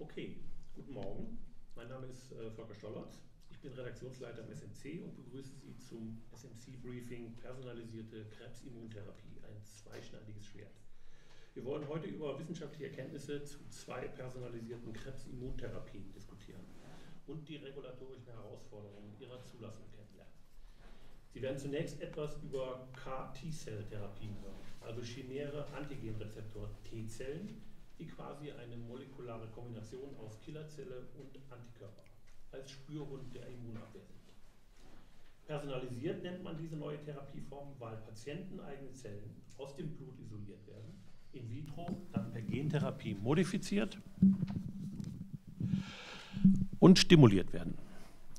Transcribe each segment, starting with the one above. Okay, guten Morgen. Mein Name ist Volker Stollert. Ich bin Redaktionsleiter am SMC und begrüße Sie zum SMC-Briefing Personalisierte Krebsimmuntherapie, ein zweischneidiges Schwert. Wir wollen heute über wissenschaftliche Erkenntnisse zu zwei personalisierten Krebsimmuntherapien diskutieren und die regulatorischen Herausforderungen ihrer Zulassung kennenlernen. Sie werden zunächst etwas über CAR-T-Zell-Therapien hören, also chimäre Antigenrezeptor-T-Zellen, die quasi eine molekulare Kombination aus Killerzelle und Antikörper als Spürhund der Immunabwehr sind. Personalisiert nennt man diese neue Therapieform, weil patienteneigene Zellen aus dem Blut isoliert werden, in vitro dann per Gentherapie modifiziert und stimuliert werden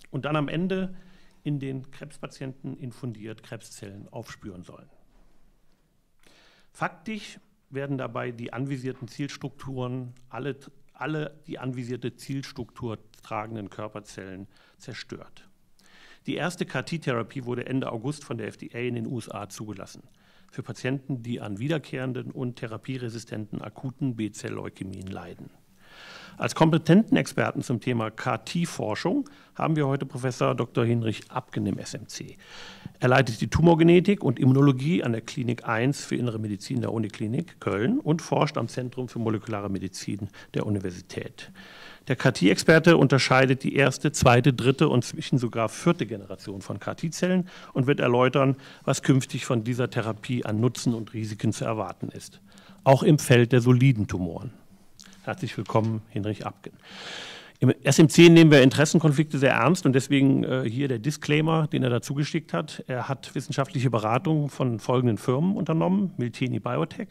und dann am Ende in den Krebspatienten infundiert Krebszellen aufspüren sollen. Faktisch werden dabei die anvisierten Zielstrukturen, alle die anvisierte Zielstruktur tragenden Körperzellen zerstört. Die erste CAR-T-Therapie wurde Ende August von der FDA in den USA zugelassen, für Patienten, die an wiederkehrenden und therapieresistenten akuten B-Zell-Leukämien leiden. Als kompetenten Experten zum Thema CAR-T-Forschung haben wir heute Professor Dr. Hinrich Abken im SMC. Er leitet die Tumorgenetik und Immunologie an der Klinik 1 für Innere Medizin der Uniklinik Köln und forscht am Zentrum für molekulare Medizin der Universität. Der CAR-T-Experte unterscheidet die erste, zweite, dritte und zwischen sogar vierte Generation von CAR-T-Zellen und wird erläutern, was künftig von dieser Therapie an Nutzen und Risiken zu erwarten ist, auch im Feld der soliden Tumoren. Herzlich willkommen, Hinrich Abken. Im SMC nehmen wir Interessenkonflikte sehr ernst und deswegen hier der Disclaimer, den er dazu geschickt hat. Er hat wissenschaftliche Beratung von folgenden Firmen unternommen: Milteni Biotech,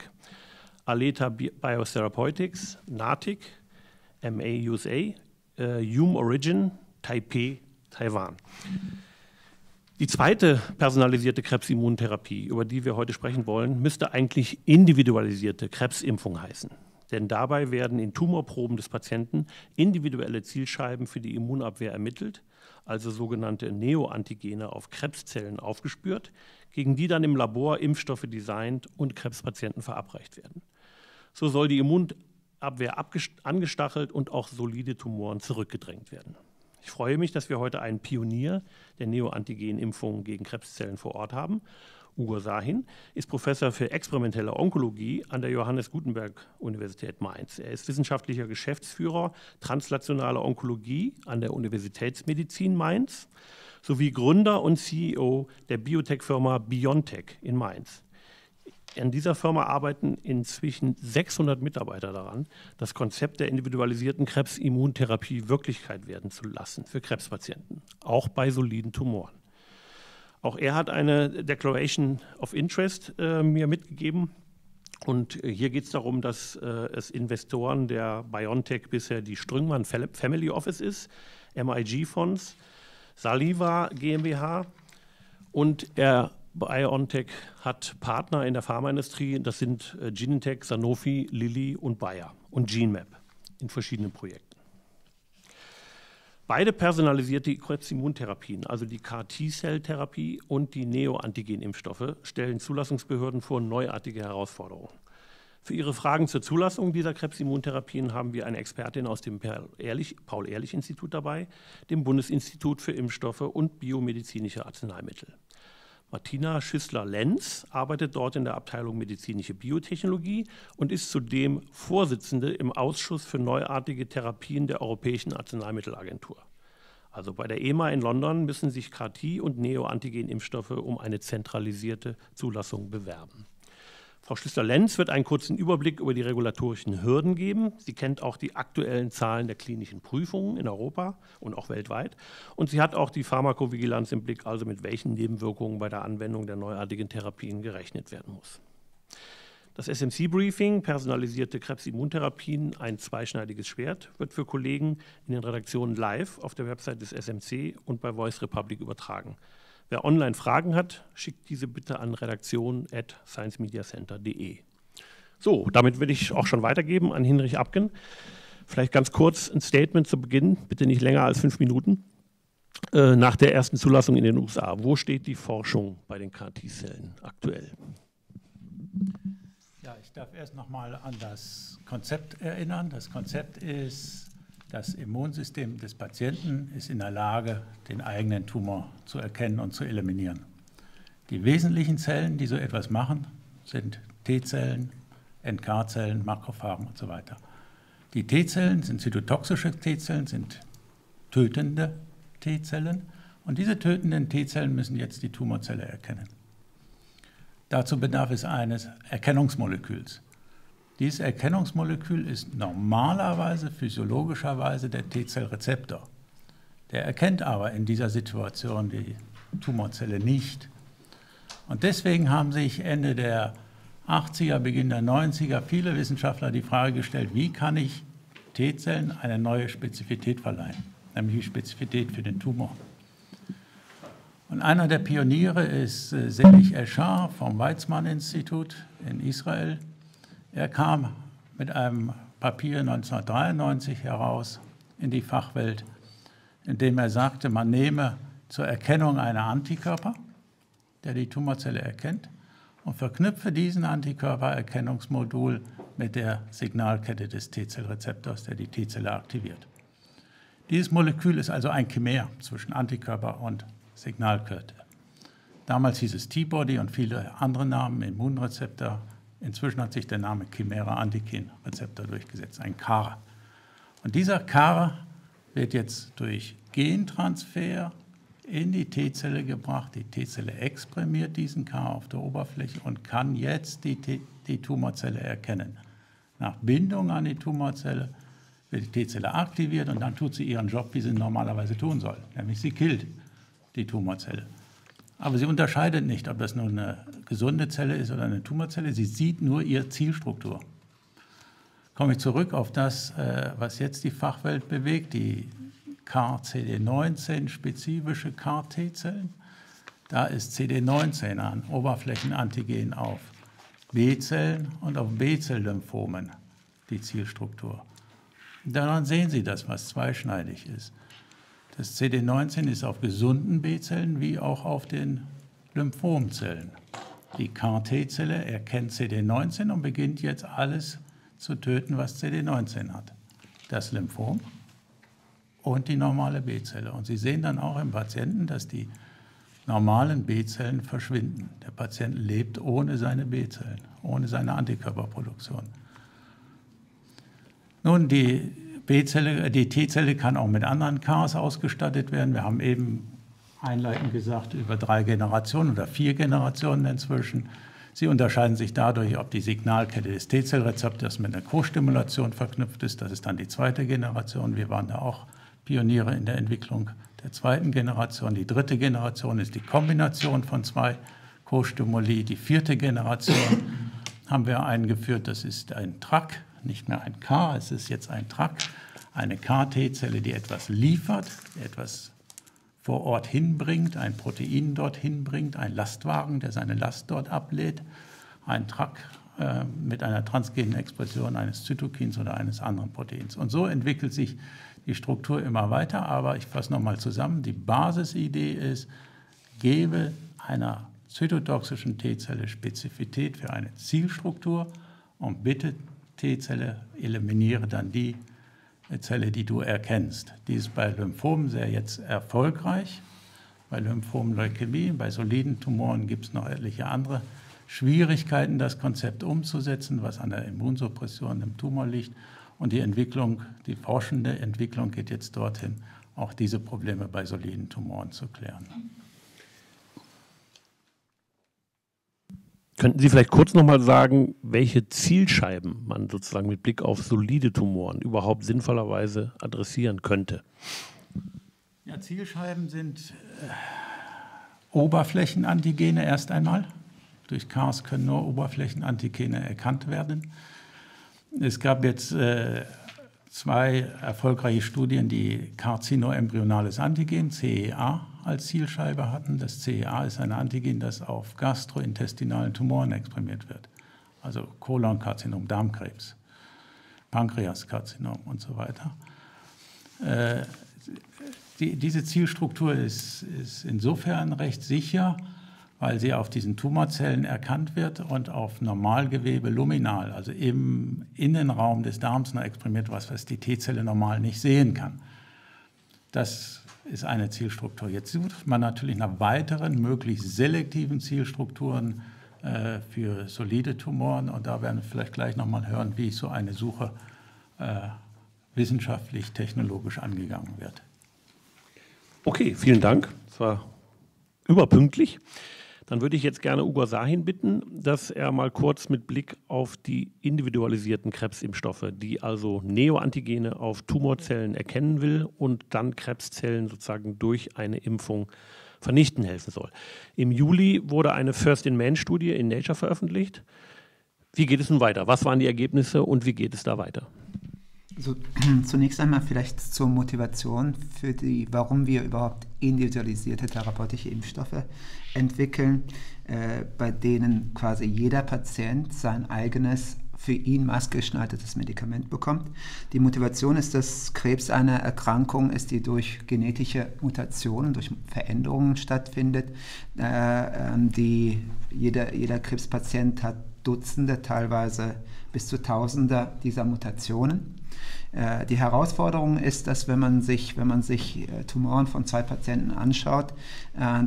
Aleta Bi Biotherapeutics, Natik, MAUSA, Hume Origin, Taipei, Taiwan. Die zweite personalisierte Krebsimmuntherapie, über die wir heute sprechen wollen, müsste eigentlich individualisierte Krebsimpfung heißen. Denn dabei werden in Tumorproben des Patienten individuelle Zielscheiben für die Immunabwehr ermittelt, also sogenannte Neoantigene auf Krebszellen aufgespürt, gegen die dann im Labor Impfstoffe designt und Krebspatienten verabreicht werden. So soll die Immunabwehr angestachelt und auch solide Tumoren zurückgedrängt werden. Ich freue mich, dass wir heute einen Pionier der Neoantigen-Impfung gegen Krebszellen vor Ort haben. Uğur Sahin ist Professor für experimentelle Onkologie an der Johannes-Gutenberg-Universität Mainz. Er ist wissenschaftlicher Geschäftsführer translationaler Onkologie an der Universitätsmedizin Mainz sowie Gründer und CEO der Biotech-Firma Biontech in Mainz. An dieser Firma arbeiten inzwischen 600 Mitarbeiter daran, das Konzept der individualisierten Krebsimmuntherapie Wirklichkeit werden zu lassen für Krebspatienten, auch bei soliden Tumoren. Auch er hat eine Declaration of Interest mir mitgegeben und hier geht es darum, dass es Investoren der BioNTech bisher die Strüngmann Family Office ist, MIG-Fonds, Saliva GmbH und BioNTech hat Partner in der Pharmaindustrie, das sind Genentech, Sanofi, Lilly und Bayer und GeneMap in verschiedenen Projekten. Beide personalisierte Krebsimmuntherapien, also die CAR-T-Zell-Therapie und die Neoantigen-Impfstoffe, stellen Zulassungsbehörden vor neuartige Herausforderungen. Für Ihre Fragen zur Zulassung dieser Krebsimmuntherapien haben wir eine Expertin aus dem Paul-Ehrlich-Institut dabei, dem Bundesinstitut für Impfstoffe und biomedizinische Arzneimittel. Martina Schüssler-Lenz arbeitet dort in der Abteilung Medizinische Biotechnologie und ist zudem Vorsitzende im Ausschuss für neuartige Therapien der Europäischen Arzneimittelagentur. Also bei der EMA in London müssen sich CAR-T und Neoantigen-Impfstoffe um eine zentralisierte Zulassung bewerben. Frau Schüssler-Lenz wird einen kurzen Überblick über die regulatorischen Hürden geben. Sie kennt auch die aktuellen Zahlen der klinischen Prüfungen in Europa und auch weltweit. Und sie hat auch die Pharmakovigilanz im Blick, also mit welchen Nebenwirkungen bei der Anwendung der neuartigen Therapien gerechnet werden muss. Das SMC-Briefing, personalisierte Krebsimmuntherapien, ein zweischneidiges Schwert, wird für Kollegen in den Redaktionen live auf der Website des SMC und bei Voice Republic übertragen. Wer online Fragen hat, schickt diese bitte an redaktion@sciencemediacenter.de. So, damit würde ich auch schon weitergeben an Hinrich Abken. Vielleicht ganz kurz ein Statement zu Beginn, bitte nicht länger als 5 Minuten. Nach der ersten Zulassung in den USA, wo steht die Forschung bei den CAR-T-Zellen aktuell? Ja, ich darf erst nochmal an das Konzept erinnern. Das Konzept ist Das Immunsystem des Patienten ist in der Lage, den eigenen Tumor zu erkennen und zu eliminieren. Die wesentlichen Zellen, die so etwas machen, sind T-Zellen, NK-Zellen, Makrophagen und so weiter. Die T-Zellen sind zytotoxische T-Zellen, sind tötende T-Zellen. Und diese tötenden T-Zellen müssen jetzt die Tumorzelle erkennen. Dazu bedarf es eines Erkennungsmoleküls. Dieses Erkennungsmolekül ist normalerweise, physiologischerweise der T-Zellrezeptor. Der erkennt aber in dieser Situation die Tumorzelle nicht. Und deswegen haben sich Ende der 80er, Beginn der 90er viele Wissenschaftler die Frage gestellt, wie kann ich T-Zellen eine neue Spezifität verleihen, nämlich die Spezifität für den Tumor. Und einer der Pioniere ist Zelig Eshar vom Weizmann-Institut in Israel. Er kam mit einem Papier 1993 heraus in die Fachwelt, in dem er sagte, man nehme zur Erkennung einen Antikörper, der die Tumorzelle erkennt, und verknüpfe diesen Antikörpererkennungsmodul mit der Signalkette des T-Zellrezeptors, der die T-Zelle aktiviert. Dieses Molekül ist also ein Chimäer zwischen Antikörper und Signalkette. Damals hieß es T-Body und viele andere Namen, Immunrezeptor. Inzwischen hat sich der Name Chimera-Antikin-Rezeptor durchgesetzt, ein CAR. Und dieser CAR wird jetzt durch Gentransfer in die T-Zelle gebracht. Die T-Zelle exprimiert diesen CAR auf der Oberfläche und kann jetzt die Tumorzelle erkennen. Nach Bindung an die Tumorzelle wird die T-Zelle aktiviert und dann tut sie ihren Job, wie sie normalerweise tun soll, nämlich sie killt die Tumorzelle. Aber sie unterscheidet nicht, ob das nun eine gesunde Zelle ist oder eine Tumorzelle. Sie sieht nur ihre Zielstruktur. Komme ich zurück auf das, was jetzt die Fachwelt bewegt, die CAR-CD19-spezifische CAR-T-Zellen. Da ist CD19 ein Oberflächenantigen auf B-Zellen und auf B-Zell-Lymphomen die Zielstruktur. Daran sehen Sie das, was zweischneidig ist. Das CD19 ist auf gesunden B-Zellen wie auch auf den Lymphomzellen. Die CAR-T-Zelle erkennt CD19 und beginnt jetzt alles zu töten, was CD19 hat. Das Lymphom und die normale B-Zelle. Und Sie sehen dann auch im Patienten, dass die normalen B-Zellen verschwinden. Der Patient lebt ohne seine B-Zellen, ohne seine Antikörperproduktion. Nun, die T-Zelle kann auch mit anderen CARs ausgestattet werden. Wir haben eben einleitend gesagt, über 3 Generationen oder 4 Generationen inzwischen. Sie unterscheiden sich dadurch, ob die Signalkette des T-Zellrezeptors mit einer Co-Stimulation verknüpft ist. Das ist dann die 2. Generation. Wir waren da auch Pioniere in der Entwicklung der 2. Generation. Die 3. Generation ist die Kombination von 2 Co-Stimuli. Die 4. Generation haben wir eingeführt. Das ist ein TRAC, nicht mehr ein CAR, es ist jetzt ein TRAC, eine CAR-T-Zelle, die etwas liefert, etwas vor Ort hinbringt, ein Protein dorthin bringt, ein Lastwagen, der seine Last dort ablädt, ein TRAC mit einer transgenen Expression eines Zytokins oder eines anderen Proteins. Und so entwickelt sich die Struktur immer weiter, aber ich fasse nochmal zusammen, die Basisidee ist, gebe einer zytotoxischen T-Zelle Spezifität für eine Zielstruktur und bitte T-Zelle, eliminiere dann die Zelle, die du erkennst. Die ist bei Lymphomen sehr jetzt erfolgreich. Bei Lymphom-Leukämie, bei soliden Tumoren gibt es noch etliche andere Schwierigkeiten, das Konzept umzusetzen, was an der Immunsuppression im Tumor liegt. Und die Entwicklung, die forschende Entwicklung geht jetzt dorthin, auch diese Probleme bei soliden Tumoren zu klären. Könnten Sie vielleicht kurz noch mal sagen, welche Zielscheiben man sozusagen mit Blick auf solide Tumoren überhaupt sinnvollerweise adressieren könnte? Ja, Zielscheiben sind Oberflächenantigene erst einmal. Durch CARs können nur Oberflächenantigene erkannt werden. Es gab jetzt 2 erfolgreiche Studien, die karzinoembryonales Antigen, CEA, als Zielscheibe hatten. Das CEA ist ein Antigen, das auf gastrointestinalen Tumoren exprimiert wird. Also Kolonkarzinom, Darmkrebs, Pankreaskarzinom und so weiter. Diese Zielstruktur ist insofern recht sicher, weil sie auf diesen Tumorzellen erkannt wird und auf Normalgewebe luminal, also im Innenraum des Darms noch exprimiert, was die T-Zelle normal nicht sehen kann. Das ist eine Zielstruktur. Jetzt sucht man natürlich nach weiteren, möglichst selektiven Zielstrukturen für solide Tumoren. Und da werden wir vielleicht gleich nochmal hören, wie so eine Suche wissenschaftlich, technologisch angegangen wird. Okay, vielen Dank. Das war überpünktlich. Dann würde ich jetzt gerne Uğur Sahin bitten, dass er mal kurz mit Blick auf die individualisierten Krebsimpfstoffe, die also Neoantigene auf Tumorzellen erkennen will und dann Krebszellen sozusagen durch eine Impfung vernichten helfen soll. Im Juli wurde eine First-in-Man-Studie in Nature veröffentlicht. Wie geht es nun weiter? Was waren die Ergebnisse und wie geht es da weiter? Also, zunächst einmal vielleicht zur Motivation, warum wir überhaupt individualisierte therapeutische Impfstoffe entwickeln, bei denen quasi jeder Patient sein eigenes, für ihn maßgeschneidertes Medikament bekommt. Die Motivation ist, dass Krebs eine Erkrankung ist, die durch genetische Mutationen, durch Veränderungen stattfindet. Jeder Krebspatient hat Dutzende, teilweise bis zu Tausende dieser Mutationen. Die Herausforderung ist, dass wenn man sich Tumoren von zwei Patienten anschaut,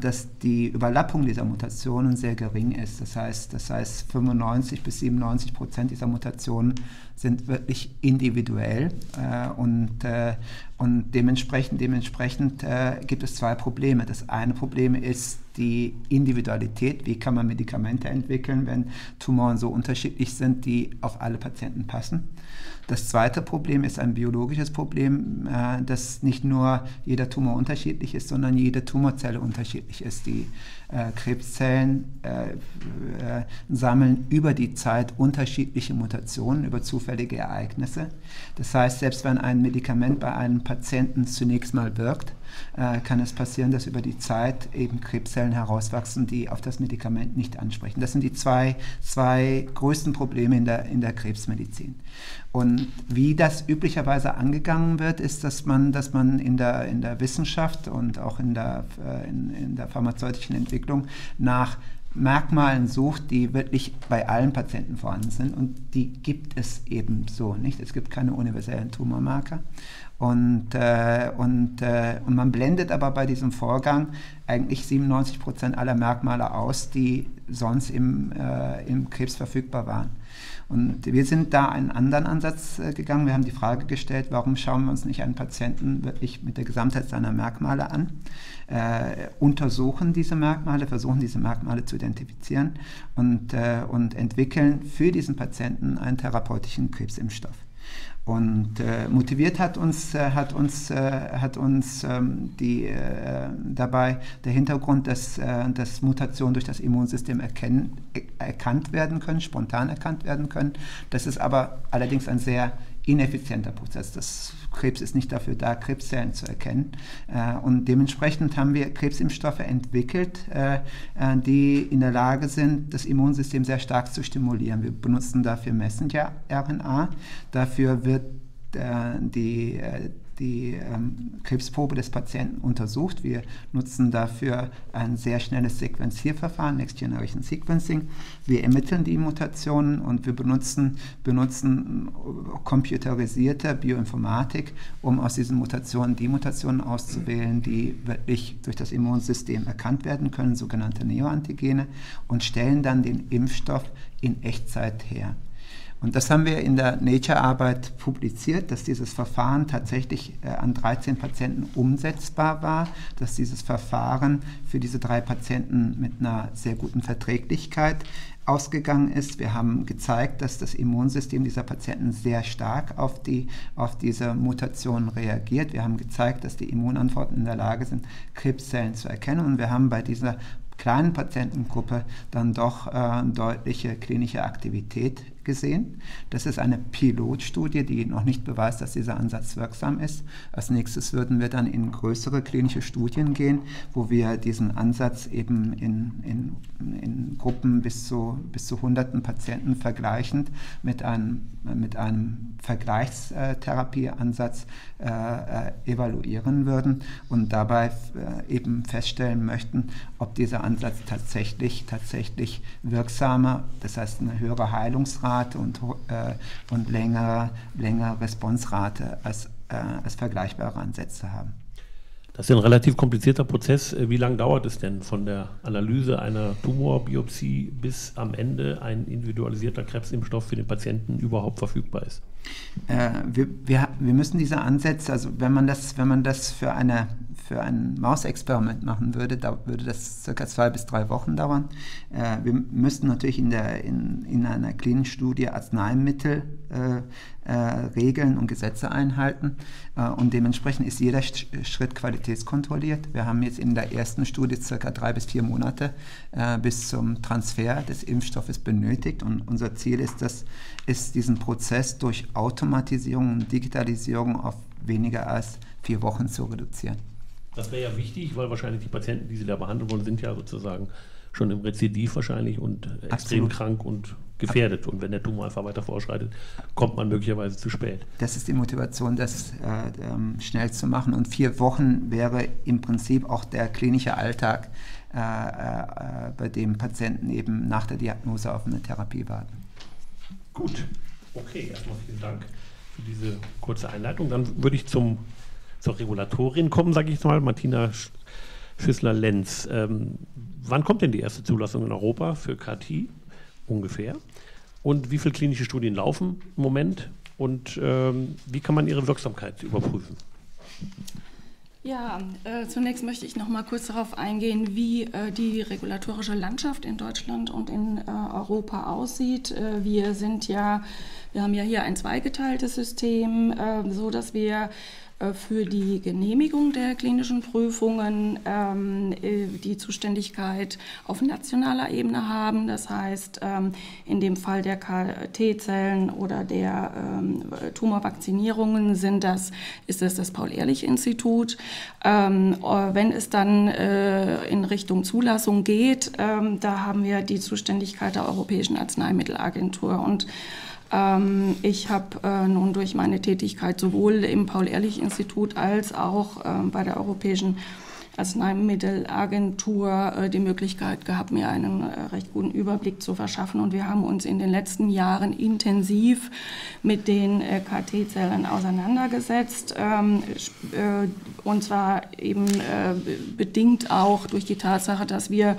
dass die Überlappung dieser Mutationen sehr gering ist. Das heißt 95 bis 97% dieser Mutationen sind wirklich individuell und dementsprechend gibt es zwei Probleme. Das eine Problem ist die Individualität. Wie kann man Medikamente entwickeln, wenn Tumoren so unterschiedlich sind, die auf alle Patienten passen? Das zweite Problem ist ein biologisches Problem, dass nicht nur jeder Tumor unterschiedlich ist, sondern jede Tumorzelle unterschiedlich ist. Die Krebszellen sammeln über die Zeit unterschiedliche Mutationen, über zufällige Ereignisse. Das heißt, selbst wenn ein Medikament bei einem Patienten zunächst mal wirkt, kann es passieren, dass über die Zeit eben Krebszellen herauswachsen, die auf das Medikament nicht ansprechen. Das sind die zwei größten Probleme in der Krebsmedizin. Und wie das üblicherweise angegangen wird, ist, dass man in der Wissenschaft und auch in der pharmazeutischen Entwicklung nach Merkmalen sucht, die wirklich bei allen Patienten vorhanden sind, und die gibt es eben so nicht. Es gibt keine universellen Tumormarker. Und man blendet aber bei diesem Vorgang eigentlich 97% aller Merkmale aus, die sonst im Krebs verfügbar waren. Und wir sind da einen anderen Ansatz gegangen. Wir haben die Frage gestellt, warum schauen wir uns nicht einen Patienten wirklich mit der Gesamtheit seiner Merkmale an, untersuchen diese Merkmale, versuchen diese Merkmale zu identifizieren und entwickeln für diesen Patienten einen therapeutischen Krebsimpfstoff. Und motiviert hat uns dabei der Hintergrund, dass Mutationen durch das Immunsystem erkannt werden können, spontan erkannt werden können. Das ist aber allerdings ein sehr ineffizienter Prozess. Das Krebs ist nicht dafür da, Krebszellen zu erkennen. Und dementsprechend haben wir Krebsimpfstoffe entwickelt, die in der Lage sind, das Immunsystem sehr stark zu stimulieren. Wir benutzen dafür Messenger-RNA. Dafür wird die Krebsprobe des Patienten untersucht. Wir nutzen dafür ein sehr schnelles Sequenzierverfahren, Next Generation Sequencing. Wir ermitteln die Mutationen und wir benutzen computerisierte Bioinformatik, um aus diesen Mutationen die Mutationen auszuwählen, die wirklich durch das Immunsystem erkannt werden können, sogenannte Neoantigene, und stellen dann den Impfstoff in Echtzeit her. Und das haben wir in der Nature-Arbeit publiziert, dass dieses Verfahren tatsächlich an 13 Patienten umsetzbar war, dass dieses Verfahren für diese 3 Patienten mit einer sehr guten Verträglichkeit ausgegangen ist. Wir haben gezeigt, dass das Immunsystem dieser Patienten sehr stark auf diese Mutationen reagiert. Wir haben gezeigt, dass die Immunantworten in der Lage sind, Krebszellen zu erkennen. Und wir haben bei dieser kleinen Patientengruppe dann doch deutliche klinische Aktivität gesehen. Das ist eine Pilotstudie, die noch nicht beweist, dass dieser Ansatz wirksam ist. Als nächstes würden wir dann in größere klinische Studien gehen, wo wir diesen Ansatz eben in Gruppen bis zu hunderten Patienten vergleichend mit einem Vergleichstherapieansatz evaluieren würden und dabei eben feststellen möchten, ob dieser Ansatz tatsächlich wirksamer, das heißt eine höhere Heilungsrate und längere Responsrate als vergleichbare Ansätze haben. Das ist ein relativ komplizierter Prozess. Wie lange dauert es denn von der Analyse einer Tumorbiopsie bis am Ende ein individualisierter Krebsimpfstoff für den Patienten überhaupt verfügbar ist? Wir müssen diese Ansätze, also wenn man das für ein Mausexperiment machen würde, da würde das circa 2 bis 3 Wochen dauern. Wir müssten natürlich in einer klinischen Studie Arzneimittel Regeln und Gesetze einhalten und dementsprechend ist jeder Schritt qualitätskontrolliert. Wir haben jetzt in der ersten Studie circa 3 bis 4 Monate bis zum Transfer des Impfstoffes benötigt und unser Ziel ist diesen Prozess durch Automatisierung und Digitalisierung auf weniger als 4 Wochen zu reduzieren. Das wäre ja wichtig, weil wahrscheinlich die Patienten, die Sie da behandeln wollen, sind ja sozusagen schon im Rezidiv wahrscheinlich und extrem krank und gefährdet. Und wenn der Tumor einfach weiter vorschreitet, kommt man möglicherweise zu spät. Das ist die Motivation, das schnell zu machen. Und 4 Wochen wäre im Prinzip auch der klinische Alltag, bei dem Patienten eben nach der Diagnose auf eine Therapie warten. Gut. Okay, erstmal vielen Dank für diese kurze Einleitung. Dann würde ich zur Regulatorin kommen, sage ich jetzt mal, Martina Schüssler-Lenz. Wann kommt denn die erste Zulassung in Europa für CAR-T ungefähr? Und wie viele klinische Studien laufen im Moment? Und wie kann man ihre Wirksamkeit überprüfen? Ja, zunächst möchte ich noch mal kurz darauf eingehen, wie die regulatorische Landschaft in Deutschland und in Europa aussieht. Wir haben ja hier ein zweigeteiltes System, so dass wir für die Genehmigung der klinischen Prüfungen die Zuständigkeit auf nationaler Ebene haben. Das heißt, in dem Fall der CAR-T-Zellen oder der Tumorvakzinierungen ist das das Paul-Ehrlich-Institut. Wenn es dann in Richtung Zulassung geht, da haben wir die Zuständigkeit der Europäischen Arzneimittelagentur. Und ich habe nun durch meine Tätigkeit sowohl im Paul-Ehrlich-Institut als auch bei der Europäischen Arzneimittelagentur die Möglichkeit gehabt, mir einen recht guten Überblick zu verschaffen. Und wir haben uns in den letzten Jahren intensiv mit den CAR-T-Zellen auseinandergesetzt. Und zwar eben bedingt auch durch die Tatsache, dass wir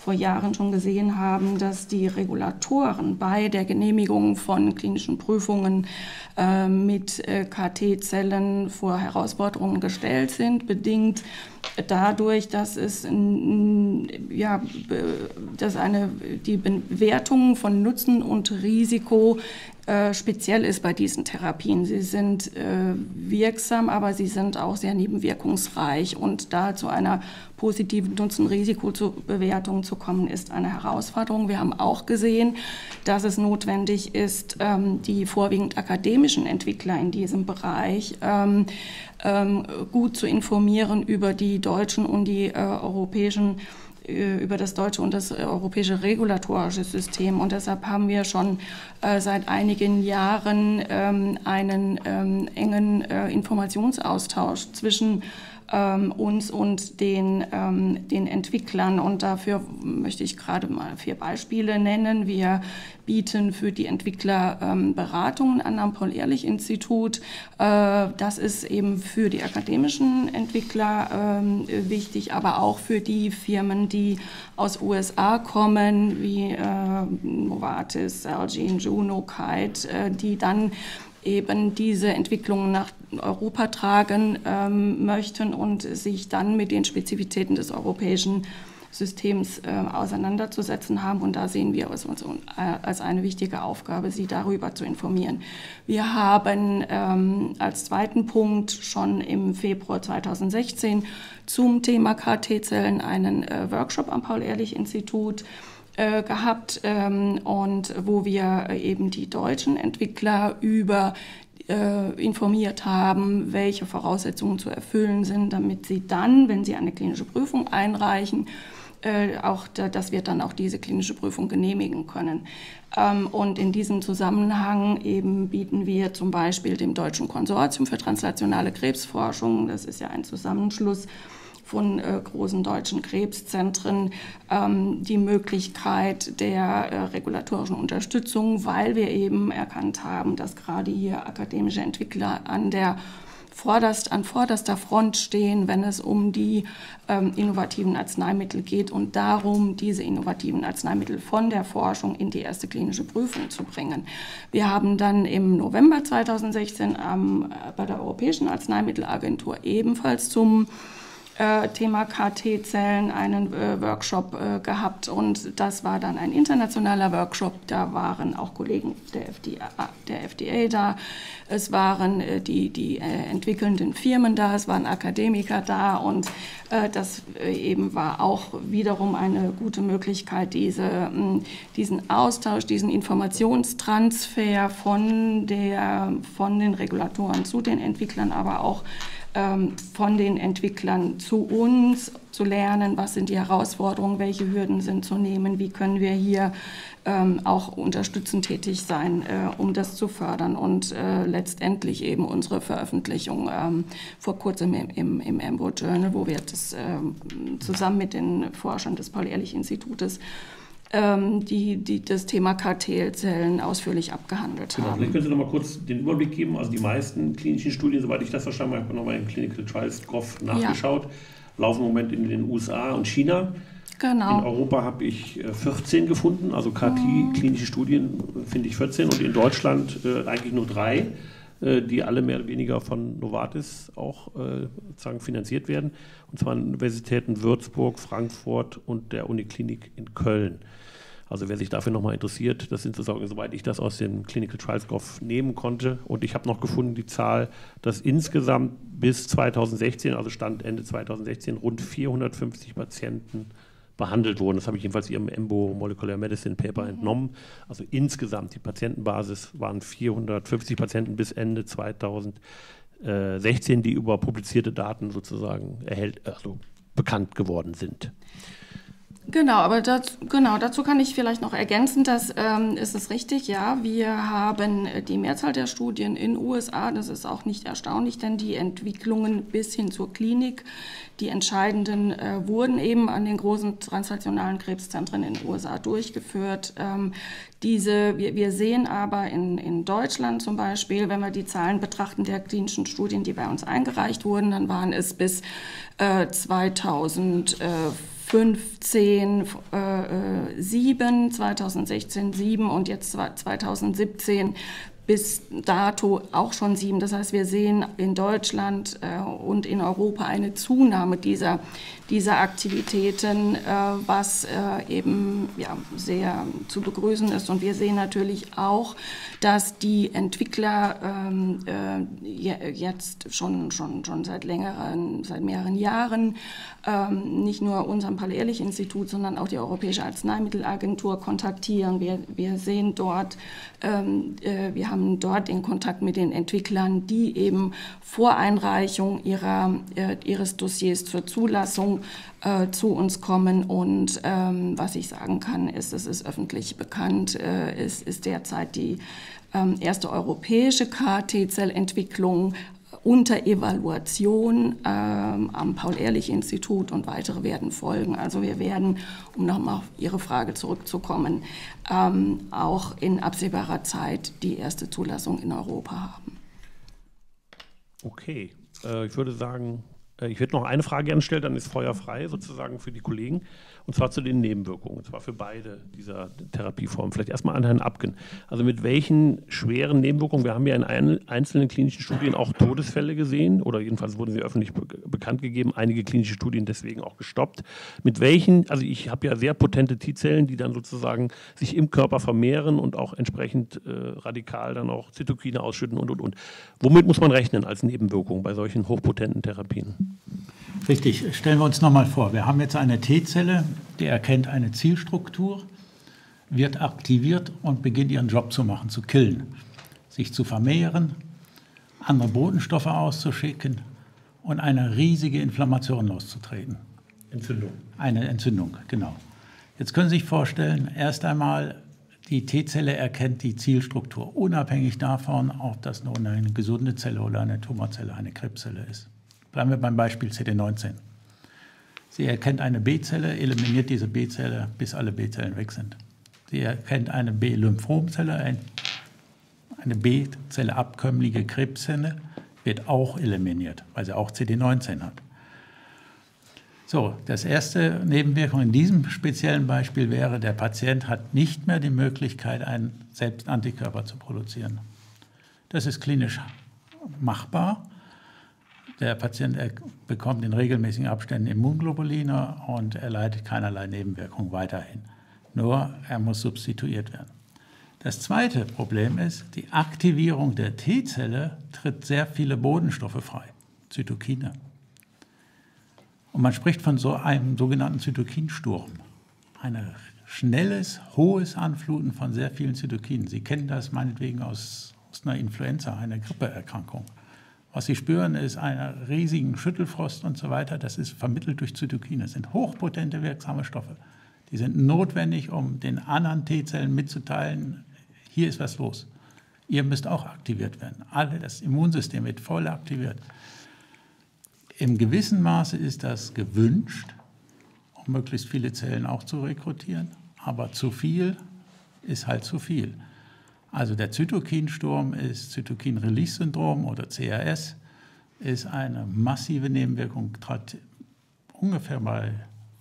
vor Jahren schon gesehen haben, dass die Regulatoren bei der Genehmigung von klinischen Prüfungen mit CAR-T-Zellen vor Herausforderungen gestellt sind, bedingt dadurch, dass es die Bewertung von Nutzen und Risiko speziell ist bei diesen Therapien. Sie sind wirksam, aber sie sind auch sehr nebenwirkungsreich. Und da zu einer positiven Nutzen-Risiko-Bewertung zu kommen, ist eine Herausforderung. Wir haben auch gesehen, dass es notwendig ist, die vorwiegend akademischen Entwickler in diesem Bereich gut zu informieren über die deutschen und die über das deutsche und das europäische regulatorische System. Und deshalb haben wir schon seit einigen Jahren einen engen Informationsaustausch zwischen uns und den Entwicklern. Und dafür möchte ich gerade mal 4 Beispiele nennen. Wir bieten für die Entwickler Beratungen an am Paul-Ehrlich-Institut. Das ist eben für die akademischen Entwickler wichtig, aber auch für die Firmen, die aus USA kommen, wie Novartis, Algen, Juno, Kite, die dann eben diese Entwicklungen nach Europa tragen möchten und sich dann mit den Spezifitäten des europäischen Systems auseinanderzusetzen haben. Und da sehen wir es uns als eine wichtige Aufgabe, sie darüber zu informieren. Wir haben als zweiten Punkt schon im Februar 2016 zum Thema CAR-T-Zellen einen Workshop am Paul-Ehrlich-Institut gehabt und wo wir eben die deutschen Entwickler über informiert haben, welche Voraussetzungen zu erfüllen sind, damit sie dann, wenn sie eine klinische Prüfung einreichen, auch, dass wir dann auch diese klinische Prüfung genehmigen können. Und in diesem Zusammenhang eben bieten wir zum Beispiel dem Deutschen Konsortium für translationale Krebsforschung, das ist ja ein Zusammenschluss von großen deutschen Krebszentren, die Möglichkeit der regulatorischen Unterstützung, weil wir eben erkannt haben, dass gerade hier akademische Entwickler an vorderster Front stehen, wenn es um die innovativen Arzneimittel geht und darum, diese innovativen Arzneimittel von der Forschung in die erste klinische Prüfung zu bringen. Wir haben dann im November 2016 bei der Europäischen Arzneimittelagentur ebenfalls zum Thema CAR-T-Zellen einen Workshop gehabt, und das war dann ein internationaler Workshop. Da waren auch Kollegen der FDA da, es waren die entwickelnden Firmen da, es waren Akademiker da, und das eben war auch wiederum eine gute Möglichkeit, diesen Austausch, diesen Informationstransfer von den Regulatoren zu den Entwicklern, aber auch von den Entwicklern zu uns zu lernen, was sind die Herausforderungen, welche Hürden sind zu nehmen, wie können wir hier auch unterstützend tätig sein, um das zu fördern, und letztendlich eben unsere Veröffentlichung vor kurzem im Embryo Journal, wo wir das zusammen mit den Forschern des Paul-Ehrlich-Institutes die das Thema CAR-T-Zellen ausführlich abgehandelt haben. Vielleicht können Sie noch mal kurz den Überblick geben. Also die meisten klinischen Studien, soweit ich das verstanden habe, ich habe nochmal in clinicaltrials.gov nachgeschaut, laufen im Moment in den USA und China. Genau. In Europa habe ich 14 gefunden, also CAR-T-klinische Studien finde ich 14, und in Deutschland eigentlich nur 3, die alle mehr oder weniger von Novartis auch sozusagen finanziert werden, und zwar an Universitäten Würzburg, Frankfurt und der Uniklinik in Köln. Also wer sich dafür nochmal interessiert, das sind sozusagen, soweit ich das aus dem clinicaltrials.gov nehmen konnte. Und ich habe noch gefunden die Zahl, dass insgesamt bis 2016, also Stand Ende 2016, rund 450 Patienten behandelt wurden. Das habe ich jedenfalls Ihrem Embo Molecular Medicine Paper entnommen. Also insgesamt die Patientenbasis waren 450 Patienten bis Ende 2016, die über publizierte Daten sozusagen bekannt geworden sind. Genau, aber dazu kann ich vielleicht noch ergänzen, dass ist es richtig, ja, wir haben die Mehrzahl der Studien in USA, das ist auch nicht erstaunlich, denn die Entwicklungen bis hin zur Klinik, die entscheidenden, wurden eben an den großen translationalen Krebszentren in den USA durchgeführt. Wir sehen aber in Deutschland zum Beispiel, wenn wir die Zahlen betrachten der klinischen Studien, die bei uns eingereicht wurden, dann waren es bis 2015 7, 2016 7 und jetzt 2017 bis dato auch schon 7. Das heißt, wir sehen in Deutschland und in Europa eine Zunahme dieser Aktivitäten, was eben ja, sehr zu begrüßen ist. Und wir sehen natürlich auch, dass die Entwickler jetzt schon seit mehreren Jahren nicht nur unserem Paul-Ehrlich-Institut, sondern auch die Europäische Arzneimittelagentur kontaktieren. Wir sehen dort, wir haben dort in Kontakt mit den Entwicklern, die eben vor Einreichung ihres Dossiers zur Zulassung zu uns kommen. Und was ich sagen kann, ist, es ist öffentlich bekannt, es ist derzeit die erste europäische CAR-T-Zellentwicklung unter Evaluation am Paul-Ehrlich-Institut, und weitere werden folgen. Also wir werden, um nochmal auf Ihre Frage zurückzukommen, auch in absehbarer Zeit die erste Zulassung in Europa haben. Okay, ich würde sagen, ich hätte noch eine Frage gerne stellen, dann ist Feuer frei sozusagen für die Kollegen, und zwar zu den Nebenwirkungen, und zwar für beide dieser Therapieformen. Vielleicht erstmal an Herrn Abken. Also mit welchen schweren Nebenwirkungen, wir haben ja in einzelnen klinischen Studien auch Todesfälle gesehen, oder jedenfalls wurden sie öffentlich bekannt gegeben, einige klinische Studien deswegen auch gestoppt. Mit welchen, also ich habe ja sehr potente T-Zellen, die dann sozusagen sich im Körper vermehren und auch entsprechend radikal dann auch Zytokine ausschütten und. Womit muss man rechnen als Nebenwirkung bei solchen hochpotenten Therapien? Richtig, stellen wir uns nochmal vor, wir haben jetzt eine T-Zelle, die erkennt eine Zielstruktur wird aktiviert und beginnt ihren Job zu machen, zu killen, sich zu vermehren, andere Botenstoffe auszuschicken und eine riesige Inflammation loszutreten. Entzündung. Eine Entzündung, genau. Jetzt können Sie sich vorstellen, erst einmal, die T-Zelle erkennt die Zielstruktur, unabhängig davon, ob das nun eine gesunde Zelle oder eine Tumorzelle, eine Krebszelle ist. Bleiben wir beim Beispiel CD19. Sie erkennt eine B-Zelle, eliminiert diese B-Zelle, bis alle B-Zellen weg sind. Sie erkennt eine B-Lymphomzelle, eine B-Zelle abkömmliche Krebszelle, wird auch eliminiert, weil sie auch CD19 hat. So, das erste Nebenwirkung in diesem speziellen Beispiel wäre, der Patient hat nicht mehr die Möglichkeit, einen Selbstantikörper zu produzieren. Das ist klinisch machbar. Der Patient bekommt in regelmäßigen Abständen Immunglobuline und er leidet keinerlei Nebenwirkungen weiterhin. Nur er muss substituiert werden. Das zweite Problem ist, die Aktivierung der T-Zelle tritt sehr viele Botenstoffe frei, Zytokine. Und man spricht von so einem sogenannten Zytokinsturm. Ein schnelles, hohes Anfluten von sehr vielen Zytokinen. Sie kennen das meinetwegen aus einer Influenza, einer Grippeerkrankung. Was Sie spüren, ist einen riesigen Schüttelfrost und so weiter. Das ist vermittelt durch Zytokine. Das sind hochpotente, wirksame Stoffe. Die sind notwendig, um den anderen T-Zellen mitzuteilen, hier ist was los. Ihr müsst auch aktiviert werden. Das Immunsystem wird voll aktiviert. Im gewissen Maße ist das gewünscht, um möglichst viele Zellen auch zu rekrutieren, aber zu viel ist halt zu viel. Also der Zytokinsturm ist Zytokin-Release-Syndrom oder CRS, ist eine massive Nebenwirkung, tritt ungefähr bei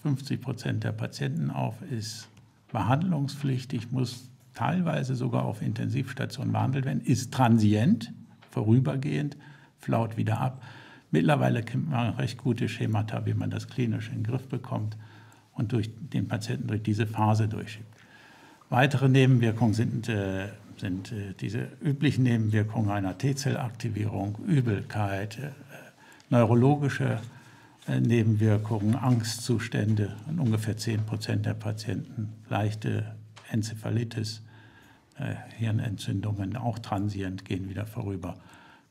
50% der Patienten auf, ist behandlungspflichtig, muss teilweise sogar auf Intensivstationen behandelt werden, ist transient, vorübergehend, flaut wieder ab. Mittlerweile kennt man recht gute Schemata, wie man das klinisch in den Griff bekommt und durch den Patienten durch diese Phase durchschiebt. Weitere Nebenwirkungen sind diese üblichen Nebenwirkungen einer T-Zellaktivierung, Übelkeit, neurologische Nebenwirkungen, Angstzustände in ungefähr 10% der Patienten, leichte Enzephalitis, Hirnentzündungen, auch transient, gehen wieder vorüber,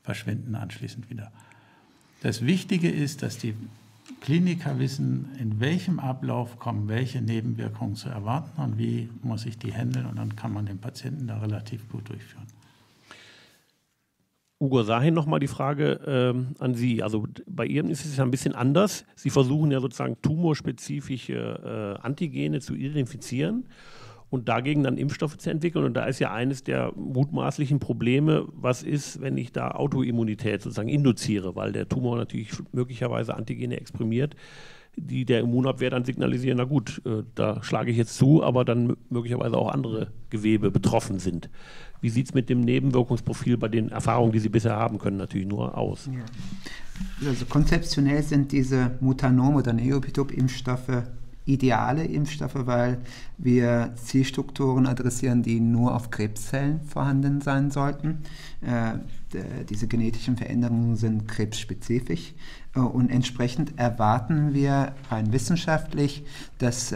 verschwinden anschließend wieder. Das Wichtige ist, dass die Kliniker wissen, in welchem Ablauf kommen welche Nebenwirkungen zu erwarten und wie muss ich die handeln. Und dann kann man den Patienten da relativ gut durchführen. Uğur Sahin, nochmal die Frage an Sie. Also bei Ihnen ist es ja ein bisschen anders. Sie versuchen ja sozusagen tumorspezifische Antigene zu identifizieren und dagegen dann Impfstoffe zu entwickeln. Und da ist ja eines der mutmaßlichen Probleme, was ist, wenn ich da Autoimmunität sozusagen induziere, weil der Tumor natürlich möglicherweise Antigene exprimiert, die der Immunabwehr dann signalisieren, na gut, da schlage ich jetzt zu, aber dann möglicherweise auch andere Gewebe betroffen sind. Wie sieht es mit dem Nebenwirkungsprofil bei den Erfahrungen, die Sie bisher haben können, natürlich nur aus? Ja. Also konzeptionell sind diese Mutanom- oder Neoepitope-Impfstoffe ideale Impfstoffe, weil wir Zielstrukturen adressieren, die nur auf Krebszellen vorhanden sein sollten. Diese genetischen Veränderungen sind krebsspezifisch und entsprechend erwarten wir rein wissenschaftlich, dass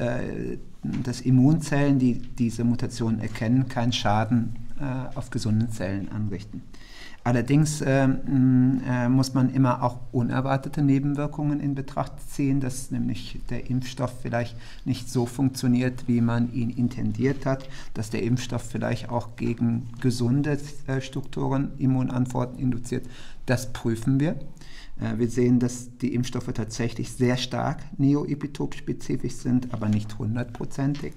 Immunzellen, die diese Mutationen erkennen, keinen Schaden auf gesunden Zellen anrichten. Allerdings muss man immer auch unerwartete Nebenwirkungen in Betracht ziehen, dass nämlich der Impfstoff vielleicht nicht so funktioniert, wie man ihn intendiert hat, dass der Impfstoff vielleicht auch gegen gesunde Strukturen Immunantworten induziert. Das prüfen wir. Wir sehen, dass die Impfstoffe tatsächlich sehr stark neoepitopspezifisch sind, aber nicht 100%ig.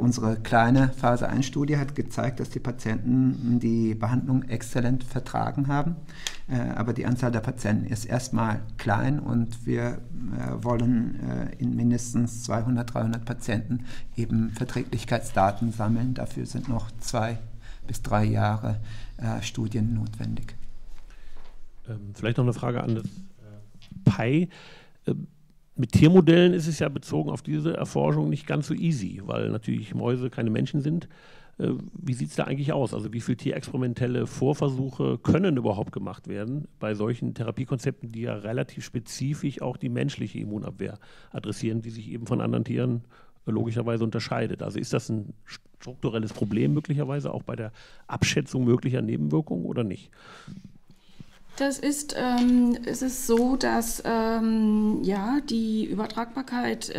Unsere kleine Phase 1-Studie hat gezeigt, dass die Patienten die Behandlung exzellent vertragen haben, aber die Anzahl der Patienten ist erstmal klein und wir wollen in mindestens 200, 300 Patienten eben Verträglichkeitsdaten sammeln. Dafür sind noch 2 bis 3 Jahre Studien notwendig. Vielleicht noch eine Frage an das PI. Mit Tiermodellen ist es ja bezogen auf diese Erforschung nicht ganz so easy, weil natürlich Mäuse keine Menschen sind. Wie sieht es da eigentlich aus? Also wie viele tierexperimentelle Vorversuche können überhaupt gemacht werden bei solchen Therapiekonzepten, die ja relativ spezifisch auch die menschliche Immunabwehr adressieren, die sich eben von anderen Tieren logischerweise unterscheidet. Also ist das ein strukturelles Problem möglicherweise auch bei der Abschätzung möglicher Nebenwirkungen oder nicht? Das ist, es ist so, dass ja, die Übertragbarkeit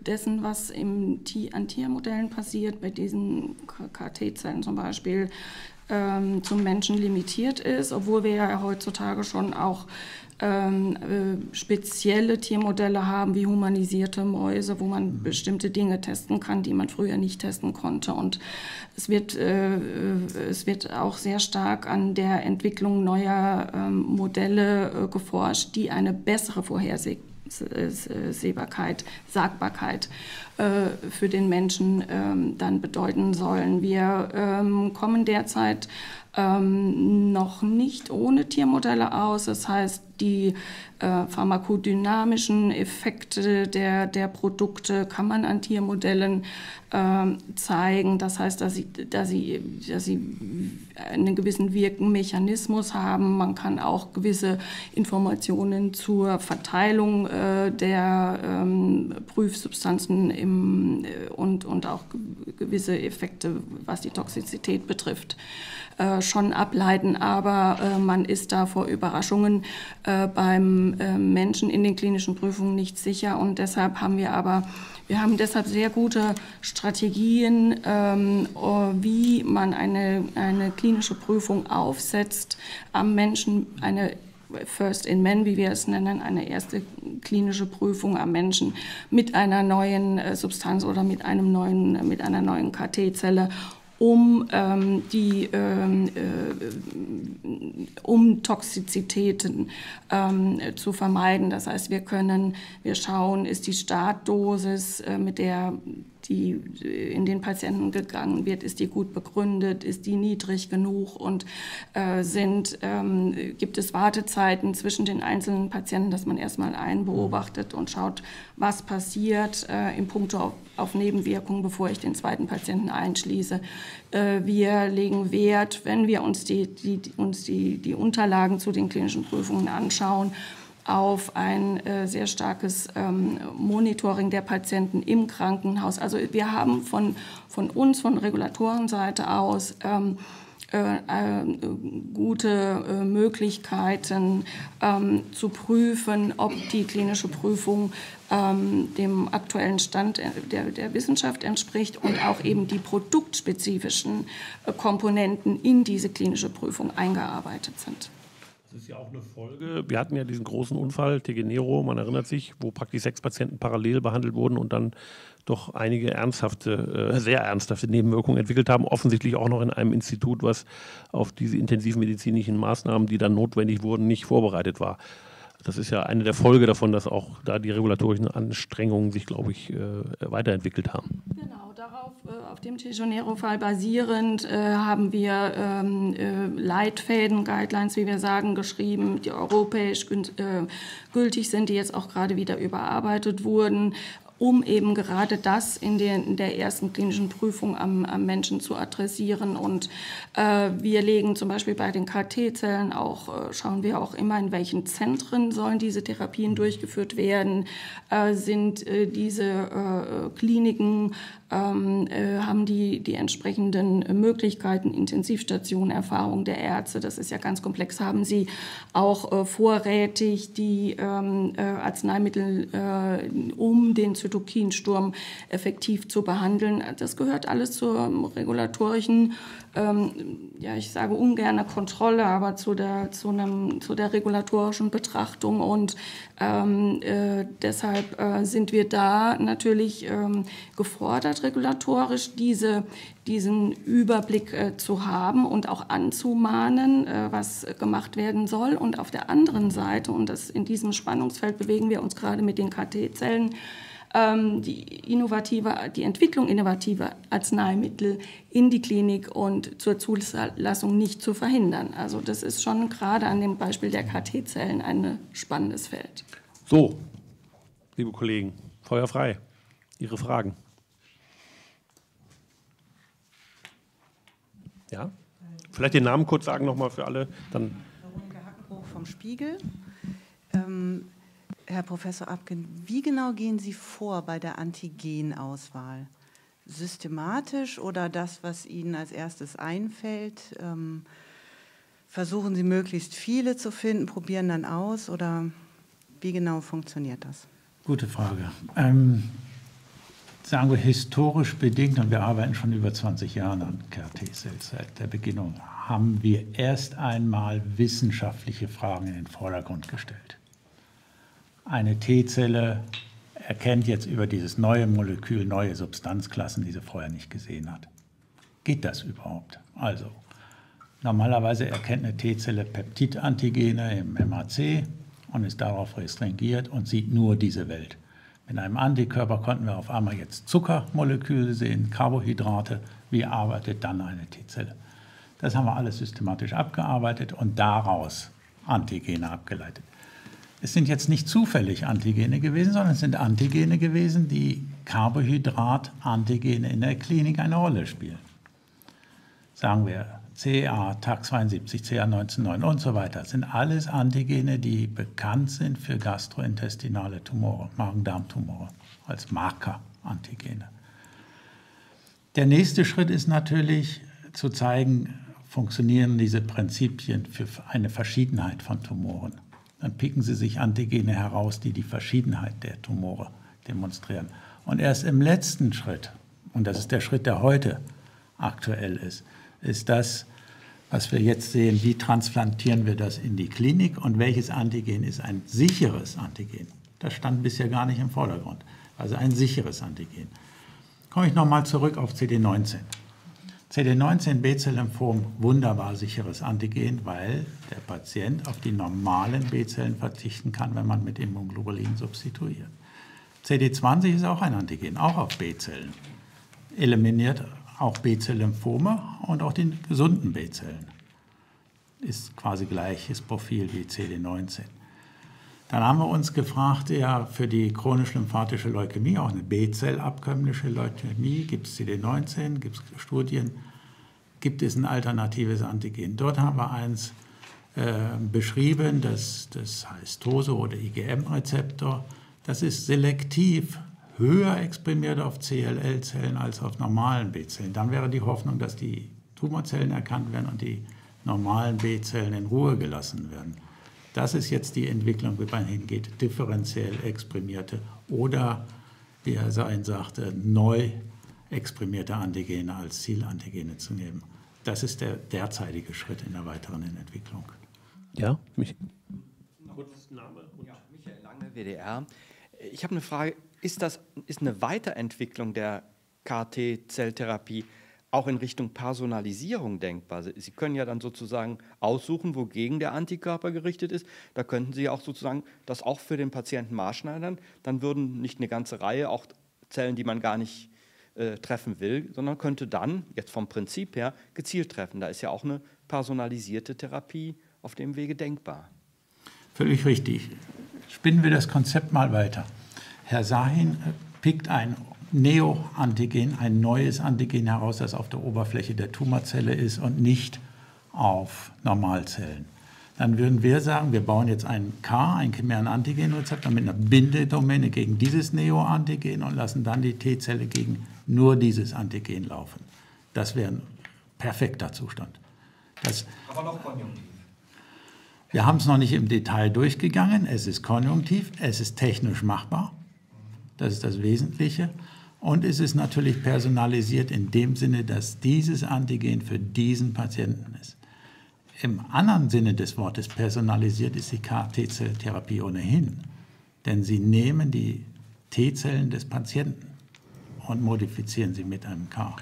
dessen, was im an Tiermodellen passiert, bei diesen CAR-T-Zellen zum Beispiel, zum Menschen limitiert ist, obwohl wir ja heutzutage schon auch spezielle Tiermodelle haben, wie humanisierte Mäuse, wo man bestimmte Dinge testen kann, die man früher nicht testen konnte. Und es wird auch sehr stark an der Entwicklung neuer Modelle geforscht, die eine bessere Vorhersehbarkeit, Sagbarkeit für den Menschen dann bedeuten sollen. Wir kommen derzeit noch nicht ohne Tiermodelle aus. Das heißt, die pharmakodynamischen Effekte der Produkte kann man an Tiermodellen zeigen. Das heißt, dass sie einen gewissen Wirkmechanismus haben. Man kann auch gewisse Informationen zur Verteilung der Prüfsubstanzen und auch gewisse Effekte, was die Toxizität betrifft, schon ableiten, aber man ist da vor Überraschungen beim Menschen in den klinischen Prüfungen nicht sicher, und deshalb haben wir sehr gute Strategien, wie man eine klinische Prüfung aufsetzt am Menschen, eine First in Man, wie wir es nennen, eine erste klinische Prüfung am Menschen mit einer neuen Substanz oder mit einer neuen CAR-T-Zelle, um Toxizitäten zu vermeiden. Das heißt, wir schauen, ist die Startdosis, mit der die in den Patienten gegangen wird, ist die gut begründet, ist die niedrig genug, und gibt es Wartezeiten zwischen den einzelnen Patienten, dass man erstmal einen beobachtet und schaut, was passiert in puncto auf Nebenwirkungen, bevor ich den zweiten Patienten einschließe. Wir legen Wert, wenn wir uns die Unterlagen zu den klinischen Prüfungen anschauen, auf ein sehr starkes Monitoring der Patienten im Krankenhaus. Also wir haben von Regulatorenseite aus gute Möglichkeiten zu prüfen, ob die klinische Prüfung dem aktuellen Stand der Wissenschaft entspricht und auch eben die produktspezifischen Komponenten in diese klinische Prüfung eingearbeitet sind. Das ist ja auch eine Folge. Wir hatten ja diesen großen Unfall, Tegenero, man erinnert sich, wo praktisch 6 Patienten parallel behandelt wurden und dann doch einige sehr ernsthafte Nebenwirkungen entwickelt haben. Offensichtlich auch noch in einem Institut, was auf diese intensivmedizinischen Maßnahmen, die dann notwendig wurden, nicht vorbereitet war. Das ist ja eine der Folgen davon, dass auch da die regulatorischen Anstrengungen sich, glaube ich, weiterentwickelt haben. Genau, darauf, auf dem Tegenero-Fall basierend, haben wir Leitfäden, Guidelines, wie wir sagen, geschrieben, die europäisch gültig sind, die jetzt auch gerade wieder überarbeitet wurden, um eben gerade das in der ersten klinischen Prüfung am Menschen zu adressieren. Und wir legen zum Beispiel bei den CAR-T-Zellen auch, schauen wir auch immer, in welchen Zentren sollen diese Therapien durchgeführt werden, sind diese Kliniken, haben die entsprechenden Möglichkeiten, Intensivstationen, Erfahrung der Ärzte, das ist ja ganz komplex, haben sie auch vorrätig die Arzneimittel, um den Zytokinsturm effektiv zu behandeln. Das gehört alles zur regulatorischen, ja, ich sage ungerne Kontrolle, aber zu der regulatorischen Betrachtung, und deshalb sind wir da natürlich gefordert, regulatorisch diesen Überblick zu haben und auch anzumahnen, was gemacht werden soll. Und auf der anderen Seite, und das in diesem Spannungsfeld bewegen wir uns gerade mit den CAR-T-Zellen, die Entwicklung innovativer Arzneimittel in die Klinik und zur Zulassung nicht zu verhindern. Also das ist schon gerade an dem Beispiel der CAR-T-Zellen ein spannendes Feld. So, liebe Kollegen, Feuer frei, Ihre Fragen. Ja? Vielleicht den Namen kurz sagen nochmal für alle. Dann. Veronika Hackenbruch vom Spiegel. Herr Professor Abken, wie genau gehen Sie vor bei der Antigenauswahl? Systematisch oder das, was Ihnen als erstes einfällt? Versuchen Sie möglichst viele zu finden, probieren dann aus oder wie genau funktioniert das? Gute Frage. Sagen wir historisch bedingt, und wir arbeiten schon über 20 Jahre an CAR-T-Cells seit der Beginnung, haben wir erst einmal wissenschaftliche Fragen in den Vordergrund gestellt. Eine T-Zelle erkennt jetzt über dieses neue Molekül neue Substanzklassen, die sie vorher nicht gesehen hat. Geht das überhaupt? Also, normalerweise erkennt eine T-Zelle Peptidantigene im MHC und ist darauf restringiert und sieht nur diese Welt. Mit einem Antikörper konnten wir auf einmal jetzt Zuckermoleküle sehen, Carbohydrate. Wie arbeitet dann eine T-Zelle? Das haben wir alles systematisch abgearbeitet und daraus Antigene abgeleitet. Es sind jetzt nicht zufällig Antigene gewesen, sondern es sind Antigene gewesen, die Carbohydrat-Antigene in der Klinik eine Rolle spielen. Sagen wir CA, TAG72, CA199 und so weiter, das sind alles Antigene, die bekannt sind für gastrointestinale Tumore, Magen-Darm-Tumore, als Marker-Antigene. Der nächste Schritt ist natürlich zu zeigen, funktionieren diese Prinzipien für eine Verschiedenheit von Tumoren. Dann picken sie sich Antigene heraus, die die Verschiedenheit der Tumore demonstrieren. Und erst im letzten Schritt, und das ist der Schritt, der heute aktuell ist, ist das, was wir jetzt sehen, wie transplantieren wir das in die Klinik und welches Antigen ist ein sicheres Antigen. Das stand bisher gar nicht im Vordergrund, also ein sicheres Antigen. Komme ich nochmal zurück auf CD19. CD19 B-Zell-Lymphom, wunderbar sicheres Antigen, weil der Patient auf die normalen B-Zellen verzichten kann, wenn man mit Immunglobulin substituiert. CD20 ist auch ein Antigen, auch auf B-Zellen, eliminiert auch B-Zell-Lymphome und auch den gesunden B-Zellen. Ist quasi gleiches Profil wie CD19. Dann haben wir uns gefragt, ja, für die chronisch-lymphatische Leukämie, auch eine B-Zell-abkömmliche Leukämie, gibt es CD19, gibt es Studien, gibt es ein alternatives Antigen. Dort haben wir eins beschrieben, das heißt TOSO oder IgM-Rezeptor. Das ist selektiv höher exprimiert auf CLL-Zellen als auf normalen B-Zellen. Dann wäre die Hoffnung, dass die Tumorzellen erkannt werden und die normalen B-Zellen in Ruhe gelassen werden. Das ist jetzt die Entwicklung, wie man hingeht, differenziell exprimierte oder, wie Herr Sahin sagte, neu exprimierte Antigene als Zielantigene zu nehmen. Das ist der derzeitige Schritt in der weiteren Entwicklung. Ja, mich. Kurzes Name. Ja, Michael Lange, WDR. Ich habe eine Frage. Ist eine Weiterentwicklung der CAR-T-Zelltherapie auch in Richtung Personalisierung denkbar? Sie können ja dann sozusagen aussuchen, wogegen der Antikörper gerichtet ist. Da könnten Sie auch sozusagen das auch für den Patienten maßschneidern. Dann würden nicht eine ganze Reihe, auch Zellen, die man gar nicht treffen will, sondern könnte dann, jetzt vom Prinzip her, gezielt treffen. Da ist ja auch eine personalisierte Therapie auf dem Wege denkbar. Völlig richtig. Spinnen wir das Konzept mal weiter. Herr Sahin pickt ein Neoantigen, ein neues Antigen heraus, das auf der Oberfläche der Tumorzelle ist und nicht auf Normalzellen. Dann würden wir sagen, wir bauen jetzt einen CAR, einen chimären Antigenrezeptor mit einer Bindedomäne gegen dieses Neoantigen und lassen dann die T-Zelle gegen nur dieses Antigen laufen. Das wäre ein perfekter Zustand. Aber noch konjunktiv. Wir haben es noch nicht im Detail durchgegangen. Es ist konjunktiv, es ist technisch machbar. Das ist das Wesentliche. Und es ist natürlich personalisiert in dem Sinne, dass dieses Antigen für diesen Patienten ist. Im anderen Sinne des Wortes personalisiert ist die CAR-T-Zelltherapie ohnehin. Denn sie nehmen die T-Zellen des Patienten und modifizieren sie mit einem CAR.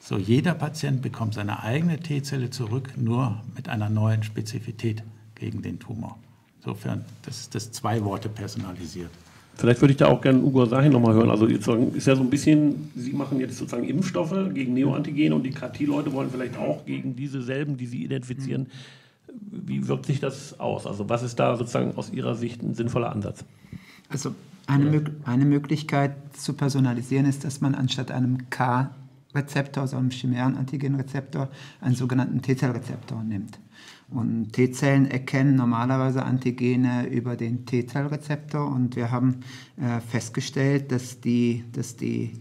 So, jeder Patient bekommt seine eigene T-Zelle zurück, nur mit einer neuen Spezifität gegen den Tumor. Insofern, das ist das zwei Worte personalisiert. Vielleicht würde ich da auch gerne Uğur Sahin nochmal hören. Also jetzt ist ja so ein bisschen, Sie machen jetzt sozusagen Impfstoffe gegen Neoantigene und die CAR-T-Leute wollen vielleicht auch gegen diese selben, die sie identifizieren. Wie wirkt sich das aus? Also was ist da sozusagen aus Ihrer Sicht ein sinnvoller Ansatz? Also eine Möglichkeit zu personalisieren ist, dass man anstatt einem CAR-Rezeptor, also einem chimären Antigenrezeptor, einen sogenannten T-Zell-Rezeptor nimmt. Und T-Zellen erkennen normalerweise Antigene über den T-Zellrezeptor, und wir haben festgestellt, dass die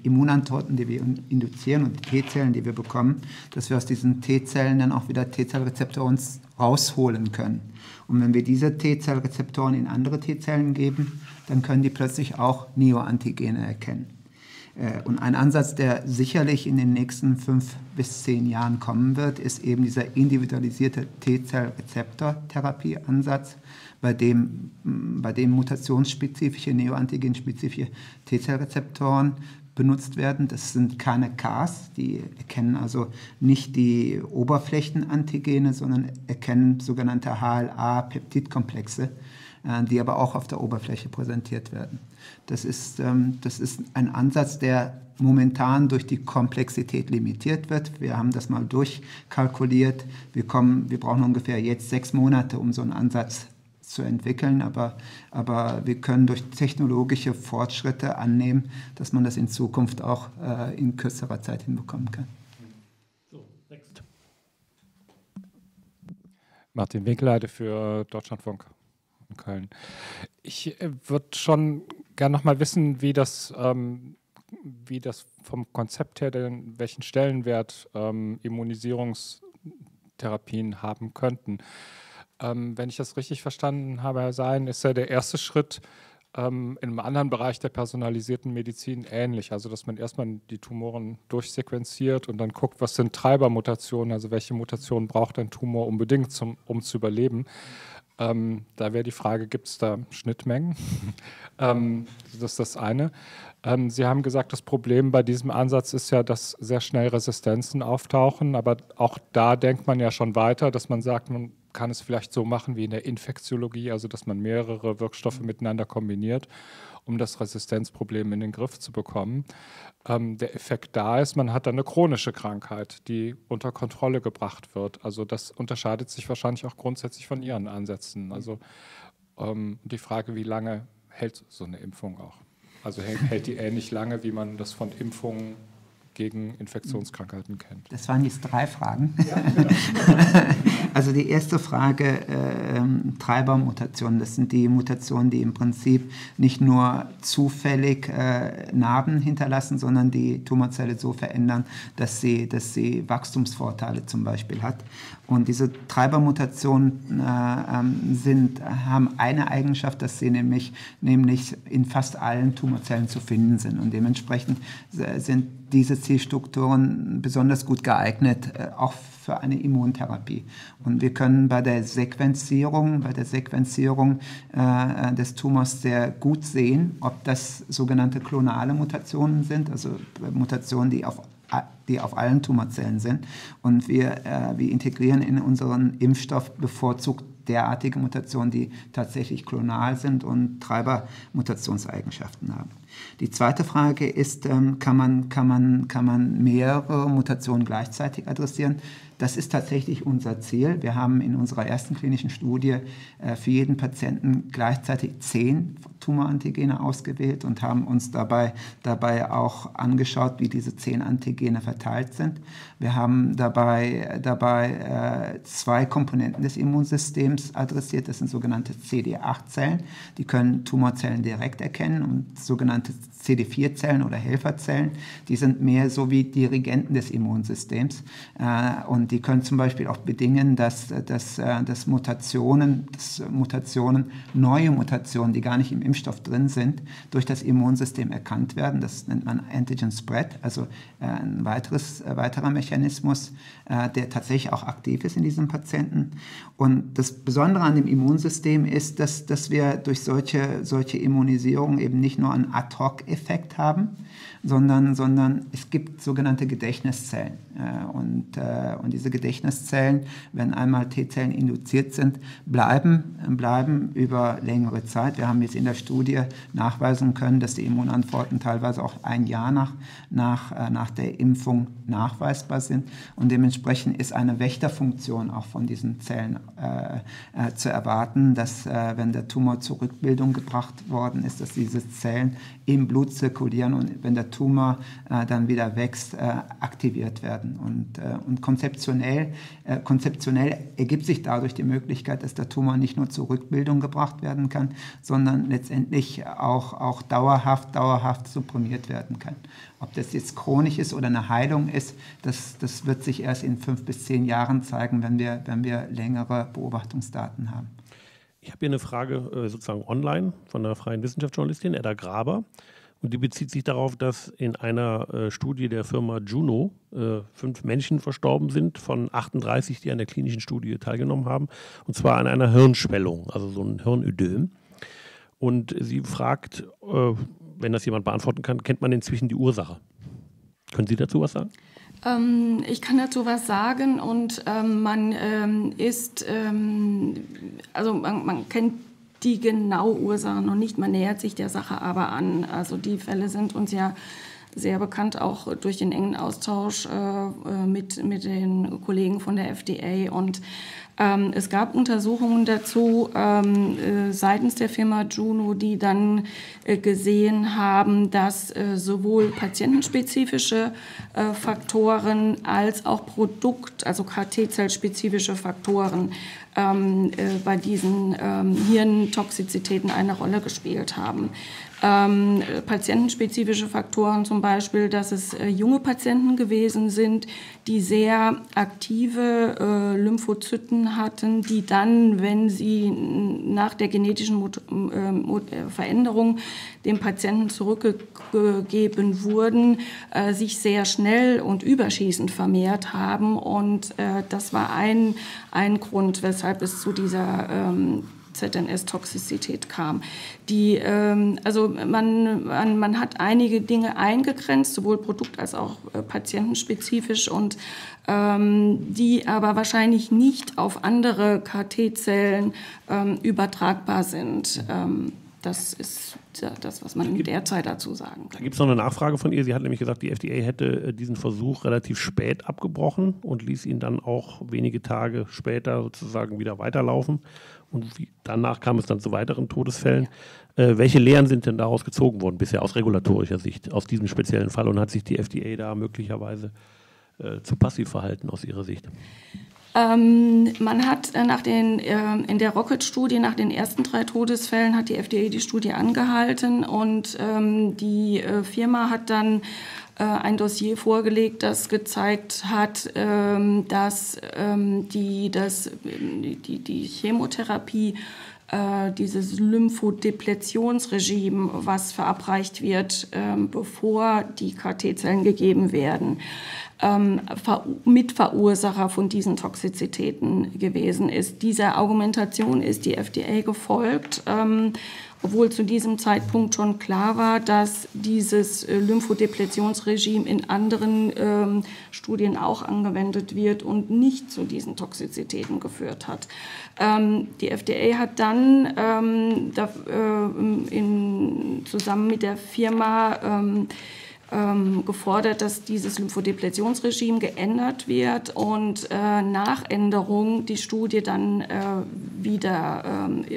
Immunantworten, die wir induzieren, und die T-Zellen, die wir bekommen, dass wir aus diesen T-Zellen dann auch wieder T-Zellrezeptoren rausholen können. Und wenn wir diese T-Zellrezeptoren in andere T-Zellen geben, dann können die plötzlich auch Neoantigene erkennen. Und ein Ansatz, der sicherlich in den nächsten 5 bis 10 Jahren kommen wird, ist eben dieser individualisierte T-Zell-Rezeptor-Therapie-Ansatz, bei dem mutationsspezifische, neoantigenspezifische T-Zell-Rezeptoren benutzt werden. Das sind keine CARs, die erkennen also nicht die Oberflächenantigene, sondern erkennen sogenannte HLA-Peptidkomplexe, die aber auch auf der Oberfläche präsentiert werden. Das ist ein Ansatz, der momentan durch die Komplexität limitiert wird. Wir haben das mal durchkalkuliert. Wir brauchen ungefähr jetzt 6 Monate, um so einen Ansatz zu entwickeln, aber wir können durch technologische Fortschritte annehmen, dass man das in Zukunft auch in kürzerer Zeit hinbekommen kann. So, next. Martin Winkleide für Deutschlandfunk. Köln. Ich würde schon gerne noch mal wissen, wie das vom Konzept her denn, welchen Stellenwert Immunisierungstherapien haben könnten. Wenn ich das richtig verstanden habe, Herr Sahin, ist ja der erste Schritt in einem anderen Bereich der personalisierten Medizin ähnlich. Also, dass man erstmal die Tumoren durchsequenziert und dann guckt, was sind Treibermutationen, also welche Mutationen braucht ein Tumor unbedingt, um zu überleben. Da wäre die Frage, gibt es da Schnittmengen? Das ist das eine. Sie haben gesagt, das Problem bei diesem Ansatz ist ja, dass sehr schnell Resistenzen auftauchen. Aber auch da denkt man ja schon weiter, dass man sagt, man kann es vielleicht so machen wie in der Infektiologie, also dass man mehrere Wirkstoffe miteinander kombiniert, um das Resistenzproblem in den Griff zu bekommen. Der Effekt da ist, man hat dann eine chronische Krankheit, die unter Kontrolle gebracht wird. Also das unterscheidet sich wahrscheinlich auch grundsätzlich von Ihren Ansätzen. Also die Frage, wie lange hält so eine Impfung auch? Also hält die ähnlich lange, wie man das von Impfungen gegen Infektionskrankheiten kennt? Das waren jetzt 3 Fragen. Ja, genau. Also die erste Frage, Treibermutationen, das sind die Mutationen, die im Prinzip nicht nur zufällig Narben hinterlassen, sondern die Tumorzelle so verändern, dass sie Wachstumsvorteile zum Beispiel hat. Und diese Treibermutationen haben eine Eigenschaft, dass sie nämlich in fast allen Tumorzellen zu finden sind. Und dementsprechend sind diese Zielstrukturen besonders gut geeignet, auch für eine Immuntherapie. Und wir können bei der Sequenzierung des Tumors sehr gut sehen, ob das sogenannte klonale Mutationen sind, also Mutationen, die auf allen Tumorzellen sind. Und wir integrieren in unseren Impfstoff bevorzugt derartige Mutationen, die tatsächlich klonal sind und Treibermutationseigenschaften haben. Die zweite Frage ist, kann man mehrere Mutationen gleichzeitig adressieren? Das ist tatsächlich unser Ziel. Wir haben in unserer ersten klinischen Studie für jeden Patienten gleichzeitig 10 Tumorantigene ausgewählt und haben uns dabei auch angeschaut, wie diese 10 Antigene verteilt sind. Wir haben dabei 2 Komponenten des Immunsystems adressiert. Das sind sogenannte CD8-Zellen. Die können Tumorzellen direkt erkennen, und sogenannte CD4-Zellen oder Helferzellen, die sind mehr so wie Dirigenten des Immunsystems, und die können zum Beispiel auch bedingen, dass neue Mutationen, die gar nicht im Impfstoff drin sind, durch das Immunsystem erkannt werden. Das nennt man Antigen Spread, also ein weiterer Mechanismus, der tatsächlich auch aktiv ist in diesen Patienten. Und das Besondere an dem Immunsystem ist, dass wir durch solche Immunisierung eben nicht nur einen Ad-Hoc-Effekt haben, sondern es gibt sogenannte Gedächtniszellen. Und diese Gedächtniszellen, wenn einmal T-Zellen induziert sind, bleiben über längere Zeit. Wir haben jetzt in der Studie nachweisen können, dass die Immunantworten teilweise auch ein Jahr nach der Impfung nachweisbar sind. Und dementsprechend ist eine Wächterfunktion auch von diesen Zellen zu erwarten, dass wenn der Tumor zur Rückbildung gebracht worden ist, dass diese Zellen im Blut zirkulieren und wenn der Tumor dann wieder wächst, aktiviert werden. Und konzeptionell ergibt sich dadurch die Möglichkeit, dass der Tumor nicht nur zur Rückbildung gebracht werden kann, sondern letztendlich auch dauerhaft supprimiert werden kann. Ob das jetzt chronisch ist oder eine Heilung ist, das wird sich erst in 5 bis 10 Jahren zeigen, wenn wir längere Beobachtungsdaten haben. Ich habe hier eine Frage sozusagen online von einer freien Wissenschaftsjournalistin, Edda Graber. Und die bezieht sich darauf, dass in einer Studie der Firma Juno 5 Menschen verstorben sind von 38, die an der klinischen Studie teilgenommen haben. Und zwar an einer Hirnschwellung, also so ein Hirnödem. Und sie fragt, wenn das jemand beantworten kann, kennt man inzwischen die Ursache? Können Sie dazu was sagen? Ich kann dazu was sagen. Und man kennt die genaue Ursache noch nicht. Man nähert sich der Sache aber an. Also die Fälle sind uns ja sehr bekannt, auch durch den engen Austausch mit den Kollegen von der FDA. Und es gab Untersuchungen dazu seitens der Firma Juno, die dann gesehen haben, dass sowohl patientenspezifische Faktoren als auch also CAR-T-Zell-spezifische Faktoren bei diesen Hirntoxizitäten eine Rolle gespielt haben. Patientenspezifische Faktoren zum Beispiel, dass es junge Patienten gewesen sind, die sehr aktive Lymphozyten hatten, die dann, wenn sie nach der genetischen Veränderung dem Patienten zurückgegeben wurden, sich sehr schnell und überschießend vermehrt haben. Und das war ein Grund, weshalb es zu dieser ZNS-Toxizität kam. Man hat einige Dinge eingegrenzt, sowohl produkt- als auch patientenspezifisch, und die aber wahrscheinlich nicht auf andere CAR-T-Zellen übertragbar sind. Das ist das, was man derzeit dazu sagen kann. Da gibt es noch eine Nachfrage von ihr. Sie hat nämlich gesagt, die FDA hätte diesen Versuch relativ spät abgebrochen und ließ ihn dann auch wenige Tage später sozusagen wieder weiterlaufen. Und danach kam es dann zu weiteren Todesfällen. Ja. Welche Lehren sind denn daraus gezogen worden bisher aus regulatorischer Sicht, aus diesem speziellen Fall? Und hat sich die FDA da möglicherweise zu passiv verhalten aus ihrer Sicht? Man hat in der Rocket-Studie nach den ersten 3 Todesfällen hat die FDA die Studie angehalten, und die Firma hat dann ein Dossier vorgelegt, das gezeigt hat, dass die Chemotherapie, dieses Lymphodepletionsregime, was verabreicht wird, bevor die CAR-T-Zellen gegeben werden, Mitverursacher von diesen Toxizitäten gewesen ist. Dieser Argumentation ist die FDA gefolgt, obwohl zu diesem Zeitpunkt schon klar war, dass dieses Lymphodepletionsregime in anderen Studien auch angewendet wird und nicht zu diesen Toxizitäten geführt hat. Die FDA hat dann zusammen mit der Firma gefordert, dass dieses Lymphodepletionsregime geändert wird und nach Änderung die Studie dann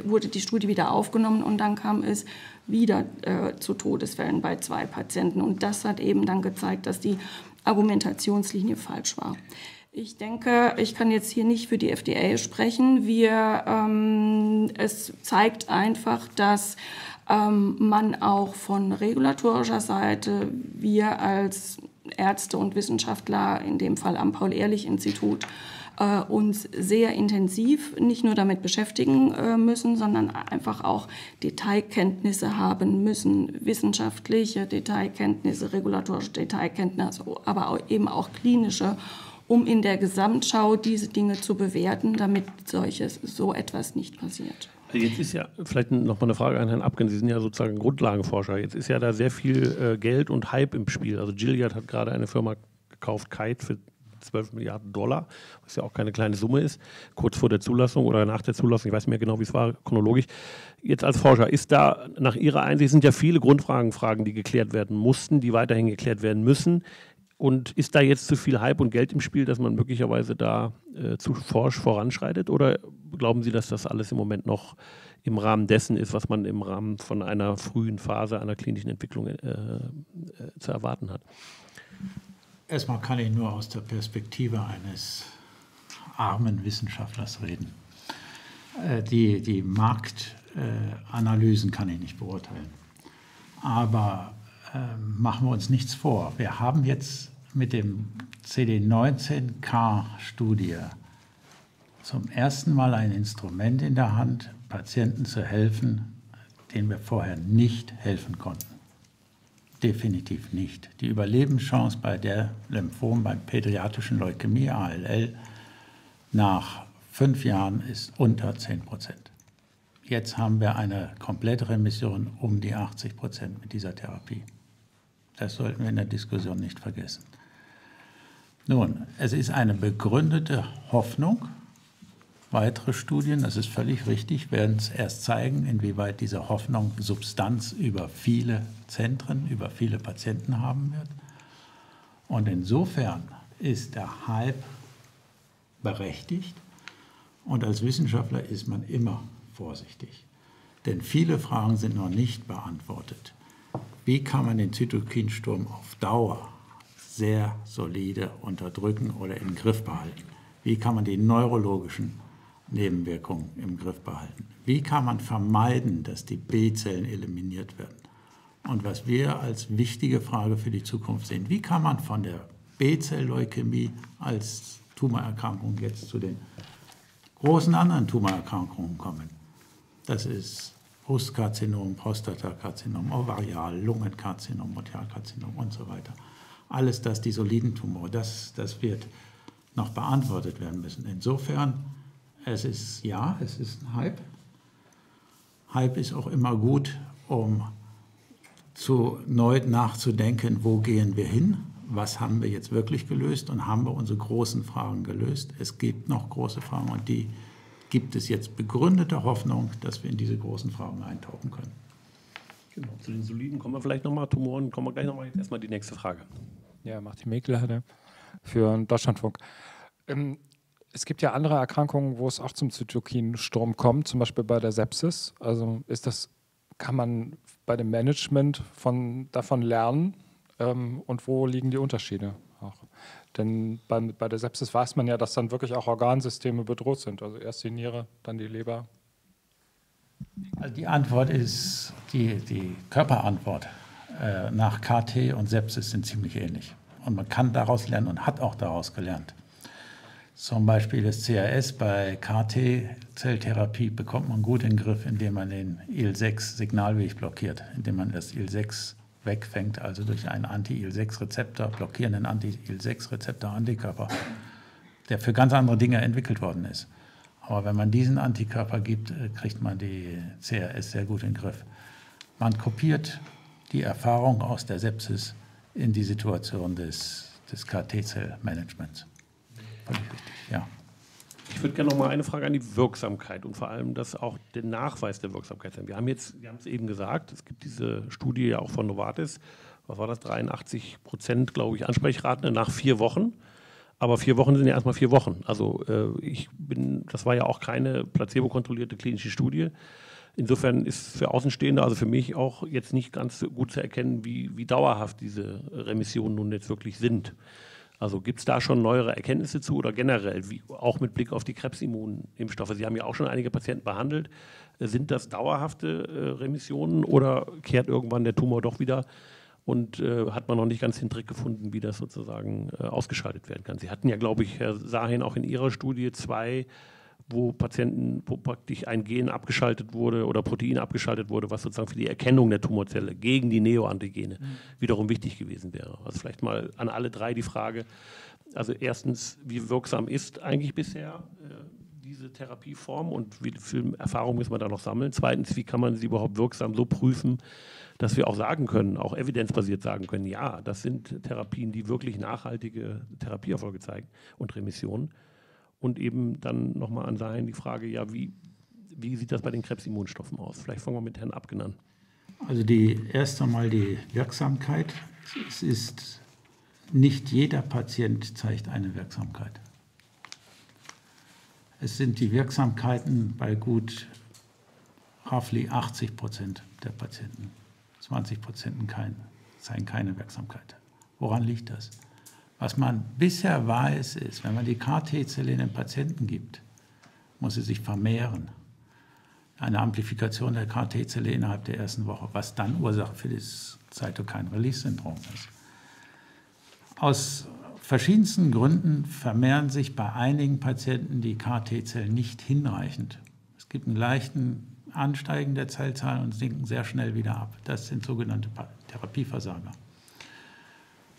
wurde die Studie wieder aufgenommen, und dann kam es wieder zu Todesfällen bei 2 Patienten, und das hat eben dann gezeigt, dass die Argumentationslinie falsch war. Ich denke, ich kann jetzt hier nicht für die FDA sprechen. Es zeigt einfach, dass man auch von regulatorischer Seite, wir als Ärzte und Wissenschaftler, in dem Fall am Paul-Ehrlich-Institut, uns sehr intensiv nicht nur damit beschäftigen müssen, sondern einfach auch Detailkenntnisse haben müssen, wissenschaftliche Detailkenntnisse, regulatorische Detailkenntnisse, aber eben auch klinische, um in der Gesamtschau diese Dinge zu bewerten, damit so etwas nicht passiert. Jetzt ist ja, vielleicht noch mal eine Frage an Herrn Abken, Sie sind ja sozusagen Grundlagenforscher, jetzt ist ja da sehr viel Geld und Hype im Spiel. Also Gilead hat gerade eine Firma gekauft, Kite, für $12 Milliarden, was ja auch keine kleine Summe ist, kurz vor der Zulassung oder nach der Zulassung, ich weiß nicht mehr genau, wie es war, chronologisch. Jetzt als Forscher, ist da nach Ihrer Einsicht, sind ja viele Grundfragen, die geklärt werden mussten, die weiterhin geklärt werden müssen. Und ist da jetzt zu viel Hype und Geld im Spiel, dass man möglicherweise da zu forsch voranschreitet? Oder glauben Sie, dass das alles im Moment noch im Rahmen dessen ist, was man im Rahmen von einer frühen Phase einer klinischen Entwicklung zu erwarten hat? Erstmal kann ich nur aus der Perspektive eines armen Wissenschaftlers reden. Die Marktanalysen kann ich nicht beurteilen. Aber machen wir uns nichts vor. Wir haben jetzt mit dem CD19-CAR-Studie zum ersten Mal ein Instrument in der Hand, Patienten zu helfen, denen wir vorher nicht helfen konnten. Definitiv nicht. Die Überlebenschance bei der Lymphom, bei pädiatrischen Leukämie, ALL, nach 5 Jahren ist unter 10%. Jetzt haben wir eine komplette Remission um die 80% mit dieser Therapie. Das sollten wir in der Diskussion nicht vergessen. Nun, es ist eine begründete Hoffnung. Weitere Studien, das ist völlig richtig, werden es erst zeigen, inwieweit diese Hoffnung Substanz über viele Zentren, über viele Patienten haben wird. Und insofern ist der Hype berechtigt. Und als Wissenschaftler ist man immer vorsichtig. Denn viele Fragen sind noch nicht beantwortet. Wie kann man den Zytokinsturm auf Dauer sehr solide unterdrücken oder im Griff behalten? Wie kann man die neurologischen Nebenwirkungen im Griff behalten? Wie kann man vermeiden, dass die B-Zellen eliminiert werden? Und was wir als wichtige Frage für die Zukunft sehen, wie kann man von der B-Zell-Leukämie als Tumorerkrankung jetzt zu den großen anderen Tumorerkrankungen kommen? Das ist Brustkarzinom, Prostatakarzinom, Ovarial, Lungenkarzinom, Mutterkarzinom und so weiter. Alles das, die soliden Tumore, das wird noch beantwortet werden müssen. Insofern, es ist ein Hype. Hype ist auch immer gut, um neu nachzudenken, wo gehen wir hin, was haben wir jetzt wirklich gelöst und haben wir unsere großen Fragen gelöst. Es gibt noch große Fragen und die gibt es jetzt begründete Hoffnung, dass wir in diese großen Fragen eintauchen können. Genau, zu den soliden kommen wir vielleicht nochmal, Tumoren kommen wir gleich nochmal, jetzt erstmal die nächste Frage. Ja, Martin Mäkel hatte für Deutschlandfunk. Es gibt ja andere Erkrankungen, wo es auch zum Zytokinsturm kommt, zum Beispiel bei der Sepsis. Also kann man bei dem Management davon lernen und wo liegen die Unterschiede auch? Denn bei der Sepsis weiß man ja, dass dann wirklich auch Organsysteme bedroht sind. Also erst die Niere, dann die Leber. Also die Antwort ist, die Körperantwort nach CAR-T und Sepsis sind ziemlich ähnlich. Und man kann daraus lernen und hat auch daraus gelernt. Zum Beispiel das CRS bei CAR-T-Zelltherapie bekommt man gut in den Griff, indem man den IL-6-Signalweg blockiert, indem man das IL-6 wegfängt, also durch einen Anti-IL-6-Rezeptor, blockierenden Anti-IL-6-Rezeptor-Antikörper, der für ganz andere Dinge entwickelt worden ist. Aber wenn man diesen Antikörper gibt, kriegt man die CRS sehr gut in den Griff. Man kopiert die Erfahrung aus der Sepsis in die Situation des CAR-T-Zell-Managements. Ja. Ich würde gerne noch mal eine Frage an die Wirksamkeit und vor allem das auch den Nachweis der Wirksamkeit. Wir haben es eben gesagt, es gibt diese Studie ja auch von Novartis, was war das, 83%, glaube ich, Ansprechraten nach 4 Wochen. Aber 4 Wochen sind ja erstmal 4 Wochen. Also das war ja auch keine placebo-kontrollierte klinische Studie. Insofern ist für Außenstehende, also für mich auch jetzt nicht ganz gut zu erkennen, wie dauerhaft diese Remissionen nun jetzt wirklich sind. Also gibt es da schon neuere Erkenntnisse zu oder generell, auch mit Blick auf die Krebsimmunimpfstoffe? Sie haben ja auch schon einige Patienten behandelt. Sind das dauerhafte Remissionen oder kehrt irgendwann der Tumor doch wieder und hat man noch nicht ganz den Trick gefunden, wie das sozusagen ausgeschaltet werden kann? Sie hatten ja, glaube ich, Herr Sahin, auch in Ihrer Studie 2, wo Patienten, wo praktisch ein Gen abgeschaltet wurde oder Protein abgeschaltet wurde, was sozusagen für die Erkennung der Tumorzelle gegen die Neoantigene wiederum wichtig gewesen wäre. Also vielleicht mal an alle drei die Frage, also erstens, wie wirksam ist eigentlich bisher diese Therapieform und wie viel Erfahrung müssen wir da noch sammeln? Zweitens, wie kann man sie überhaupt wirksam so prüfen, dass wir auch sagen können, auch evidenzbasiert sagen können, ja, das sind Therapien, die wirklich nachhaltige Therapieerfolge zeigen und Remissionen. Und eben dann nochmal an Sahin die Frage, ja, wie sieht das bei den Krebsimmunstoffen aus? Vielleicht fangen wir mit Herrn Abken an. Also erst einmal die Wirksamkeit. Es ist nicht jeder Patient zeigt eine Wirksamkeit. Es sind die Wirksamkeiten bei gut roughly 80% der Patienten. 20% zeigen keine Wirksamkeit. Woran liegt das? Was man bisher weiß, ist, wenn man die CAR-T-Zelle in den Patienten gibt, muss sie sich vermehren. Eine Amplifikation der CAR-T-Zelle innerhalb der ersten Woche, was dann Ursache für das Cytokine-Release-Syndrom ist. Aus verschiedensten Gründen vermehren sich bei einigen Patienten die CAR-T-Zellen nicht hinreichend. Es gibt einen leichten Ansteigen der Zellzahlen und sinken sehr schnell wieder ab. Das sind sogenannte Therapieversager.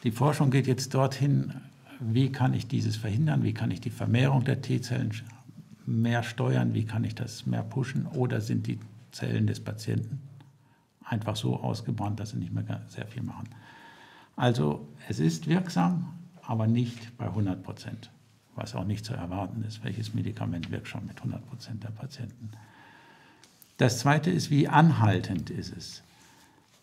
Die Forschung geht jetzt dorthin, wie kann ich dieses verhindern, wie kann ich die Vermehrung der T-Zellen mehr steuern, wie kann ich das mehr pushen, oder sind die Zellen des Patienten einfach so ausgebrannt, dass sie nicht mehr sehr viel machen. Also es ist wirksam, aber nicht bei 100%, was auch nicht zu erwarten ist, welches Medikament wirkt schon mit 100% der Patienten. Das Zweite ist, wie anhaltend ist es?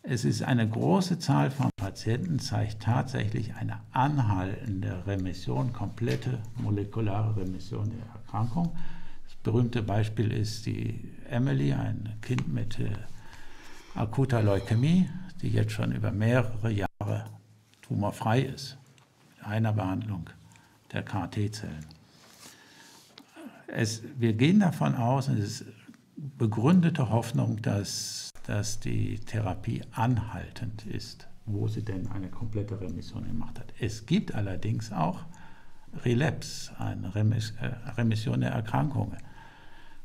Es ist eine große Zahl von Patienten, zeigt tatsächlich eine anhaltende Remission, komplette molekulare Remission der Erkrankung. Das berühmte Beispiel ist die Emily, ein Kind mit akuter Leukämie, die jetzt schon über mehrere Jahre tumorfrei ist, mit einer Behandlung der CAR-T-Zellen. Wir gehen davon aus, und es ist begründete Hoffnung, dass die Therapie anhaltend ist, wo sie denn eine komplette Remission gemacht hat. Es gibt allerdings auch Relaps, eine Remission der Erkrankungen.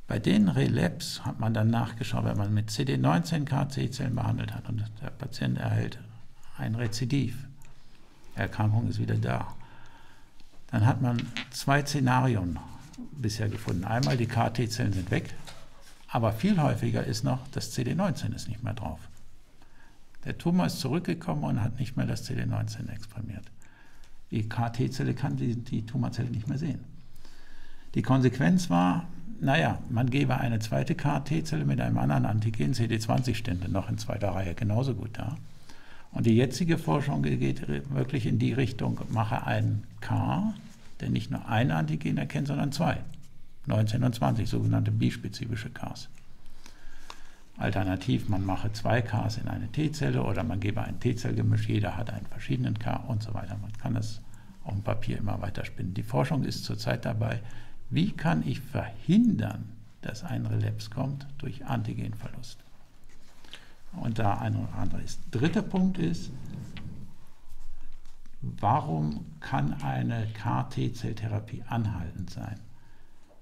Bei den Relaps hat man dann nachgeschaut, wenn man mit CD19-CAR-T-Zellen behandelt hat und der Patient erhält ein Rezidiv, die Erkrankung ist wieder da, dann hat man zwei Szenarien bisher gefunden. Einmal, die CAR-T-Zellen sind weg, aber viel häufiger ist noch, das CD19 ist nicht mehr drauf. Der Tumor ist zurückgekommen und hat nicht mehr das CD19 exprimiert. Die CAR-T-Zelle kann die Tumorzelle nicht mehr sehen. Die Konsequenz war, naja, man gebe eine zweite CAR-T-Zelle mit einem anderen Antigen, CD20 stände noch in zweiter Reihe genauso gut da. Und die jetzige Forschung geht wirklich in die Richtung, mache einen CAR, der nicht nur ein Antigen erkennt, sondern zwei. 19 und 20, sogenannte bispezifische CARs. Alternativ, man mache zwei CARs in eine T-Zelle oder man gebe ein T-Zellgemisch, jeder hat einen verschiedenen CAR und so weiter. Man kann das auf dem Papier immer weiterspinnen. Die Forschung ist zurzeit dabei, wie kann ich verhindern, dass ein Relaps kommt durch Antigenverlust. Und da ein oder andere ist. Dritter Punkt ist, warum kann eine CAR-T-Zelltherapie anhaltend sein?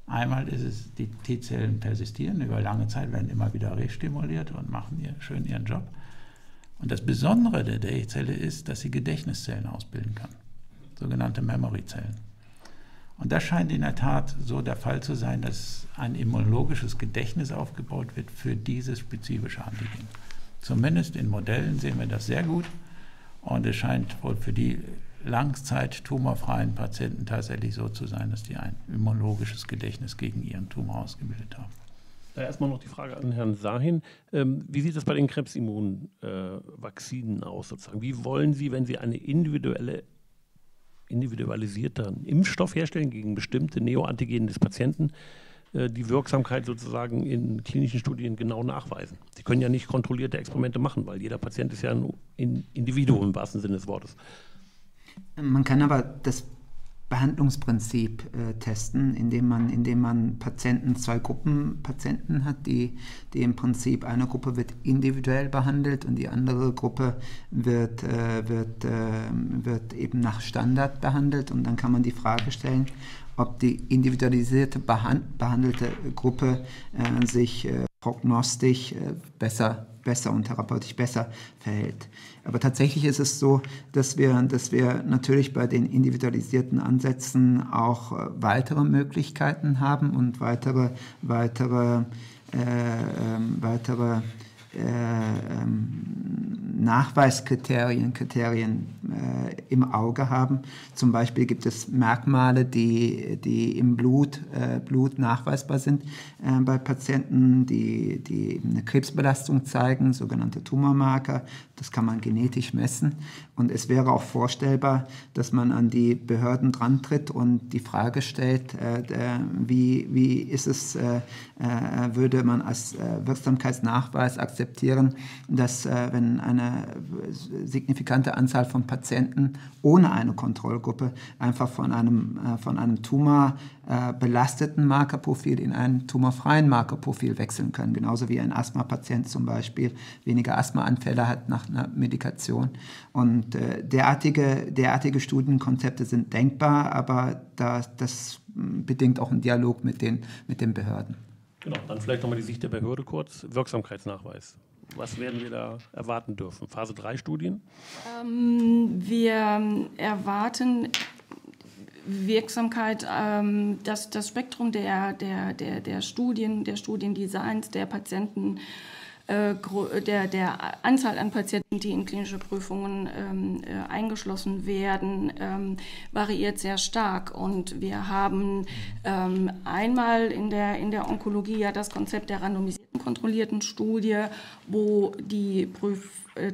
Einmal ist es, die T-Zellen persistieren, über lange Zeit werden immer wieder restimuliert und machen schön ihren Job. Und das Besondere der T-Zelle ist, dass sie Gedächtniszellen ausbilden kann, sogenannte Memory-Zellen. Und das scheint in der Tat so der Fall zu sein, dass ein immunologisches Gedächtnis aufgebaut wird für dieses spezifische Antigen. Zumindest in Modellen sehen wir das sehr gut und es scheint wohl für die langzeit-tumorfreien Patienten tatsächlich so zu sein, dass die ein immunologisches Gedächtnis gegen ihren Tumor ausgebildet haben. Da erstmal noch die Frage an Herrn Sahin. Wie sieht es bei den Krebsimmunvaccinen aus, sozusagen? Wie wollen Sie, wenn Sie einen individualisierten Impfstoff herstellen gegen bestimmte Neoantigene des Patienten, die Wirksamkeit sozusagen in klinischen Studien genau nachweisen? Sie können ja nicht kontrollierte Experimente machen, weil jeder Patient ist ja ein Individuum im wahrsten Sinne des Wortes. Man kann aber das Behandlungsprinzip testen, indem man Patienten, zwei Gruppen Patienten hat, die im Prinzip, eine Gruppe wird individuell behandelt und die andere Gruppe wird eben nach Standard behandelt. Und dann kann man die Frage stellen, ob die individualisierte behandelte Gruppe sich prognostisch besser besser und therapeutisch besser verhält. Aber tatsächlich ist es so, dass wir natürlich bei den individualisierten Ansätzen auch weitere Möglichkeiten haben und Nachweiskriterien im Auge haben. Zum Beispiel gibt es Merkmale, die im Blut nachweisbar sind bei Patienten, die eine Krebsbelastung zeigen, sogenannte Tumormarker. Das kann man genetisch messen. Und es wäre auch vorstellbar, dass man an die Behörden drantritt und die Frage stellt, wie ist es, würde man als Wirksamkeitsnachweis akzeptieren, dass wenn eine signifikante Anzahl von Patienten ohne eine Kontrollgruppe einfach von einem Tumor belasteten Markerprofil in ein tumorfreien Markerprofil wechseln können. Genauso wie ein Asthma-Patient zum Beispiel weniger Asthmaanfälle hat nach einer Medikation. Und derartige Studienkonzepte sind denkbar, aber das bedingt auch einen Dialog mit den Behörden. Genau, dann vielleicht nochmal die Sicht der Behörde kurz. Wirksamkeitsnachweis. Was werden wir da erwarten dürfen? Phase 3 Studien? Wir erwarten Wirksamkeit, dass das Spektrum der Studiendesigns, der Patienten, der Anzahl an Patienten, die in klinische Prüfungen eingeschlossen werden, variiert sehr stark. Und wir haben einmal in der Onkologie ja das Konzept der randomisierten kontrollierten Studie, wo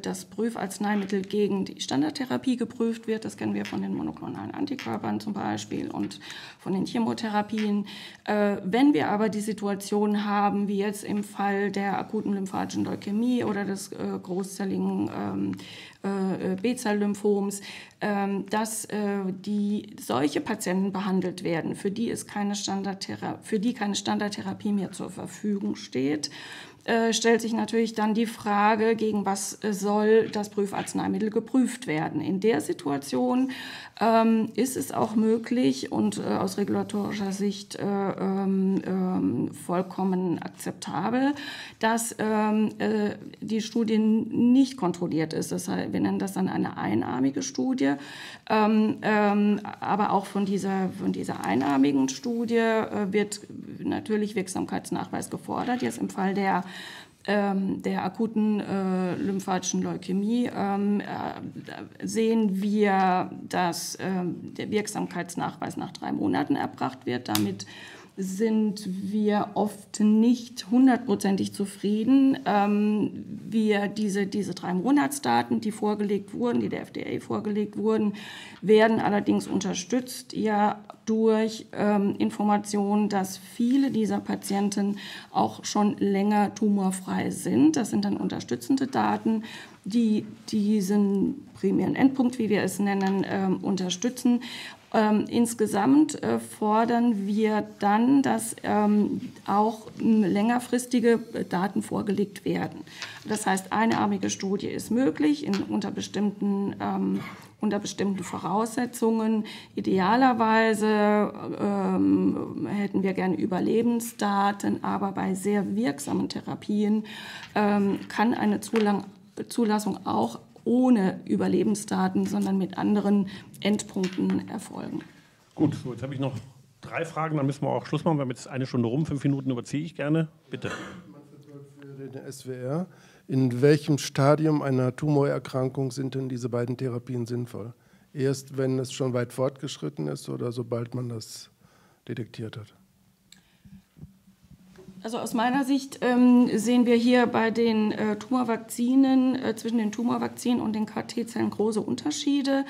das Prüfarzneimittel gegen die Standardtherapie geprüft wird. Das kennen wir von den monoklonalen Antikörpern zum Beispiel und von den Chemotherapien. Wenn wir aber die Situation haben, wie jetzt im Fall der akuten lymphatischen Leukämie oder des großzelligen B-Zell-Lymphoms, dass solche Patienten behandelt werden, für die keine Standardtherapie mehr zur Verfügung steht, stellt sich natürlich dann die Frage, gegen was soll das Prüfarzneimittel geprüft werden. In der Situation ist es auch möglich und aus regulatorischer Sicht vollkommen akzeptabel, dass die Studie nicht kontrolliert ist. Das heißt, wir nennen das dann eine einarmige Studie. Aber auch von dieser einarmigen Studie wird natürlich Wirksamkeitsnachweis gefordert. Jetzt im Fall der akuten lymphatischen Leukämie sehen wir, dass der Wirksamkeitsnachweis nach 3 Monaten erbracht wird. Damit sind wir oft nicht hundertprozentig zufrieden. Wir diese 3-Monatsdaten, die vorgelegt wurden, die der FDA vorgelegt wurden, werden allerdings unterstützt ja durch Informationen, dass viele dieser Patienten auch schon länger tumorfrei sind. Das sind dann unterstützende Daten, die diesen primären Endpunkt, wie wir es nennen, unterstützen. Insgesamt fordern wir dann, dass auch längerfristige Daten vorgelegt werden. Das heißt, einarmige Studie ist möglich unter bestimmten Voraussetzungen. Idealerweise hätten wir gerne Überlebensdaten, aber bei sehr wirksamen Therapien kann eine Zulassung auch ohne Überlebensdaten, sondern mit anderen Endpunkten erfolgen. Gut, so jetzt habe ich noch 3 Fragen, dann müssen wir auch Schluss machen. Wir haben jetzt eine Stunde rum, 5 Minuten überziehe ich gerne. Bitte. Für den SWR. In welchem Stadium einer Tumorerkrankung sind denn diese beiden Therapien sinnvoll? Erst wenn es schon weit fortgeschritten ist oder sobald man das detektiert hat? Also aus meiner Sicht sehen wir hier bei den Tumorvakzinen, zwischen den Tumorvakzinen und den CAR-T-Zellen große Unterschiede.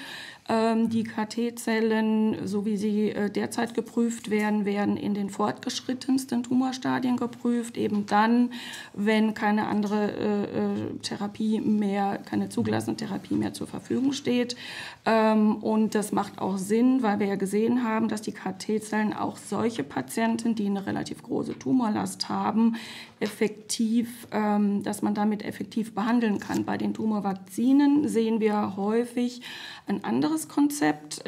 Die CAR-T-Zellen, so wie sie derzeit geprüft werden, werden in den fortgeschrittensten Tumorstadien geprüft. Eben dann, wenn keine andere Therapie mehr, keine zugelassene Therapie mehr zur Verfügung steht. Und das macht auch Sinn, weil wir ja gesehen haben, dass die CAR-T-Zellen auch solche Patienten, die eine relativ große Tumorlast gemacht haben, effektiv, dass man damit effektiv behandeln kann. Bei den Tumorvakzinen sehen wir häufig ein anderes Konzept,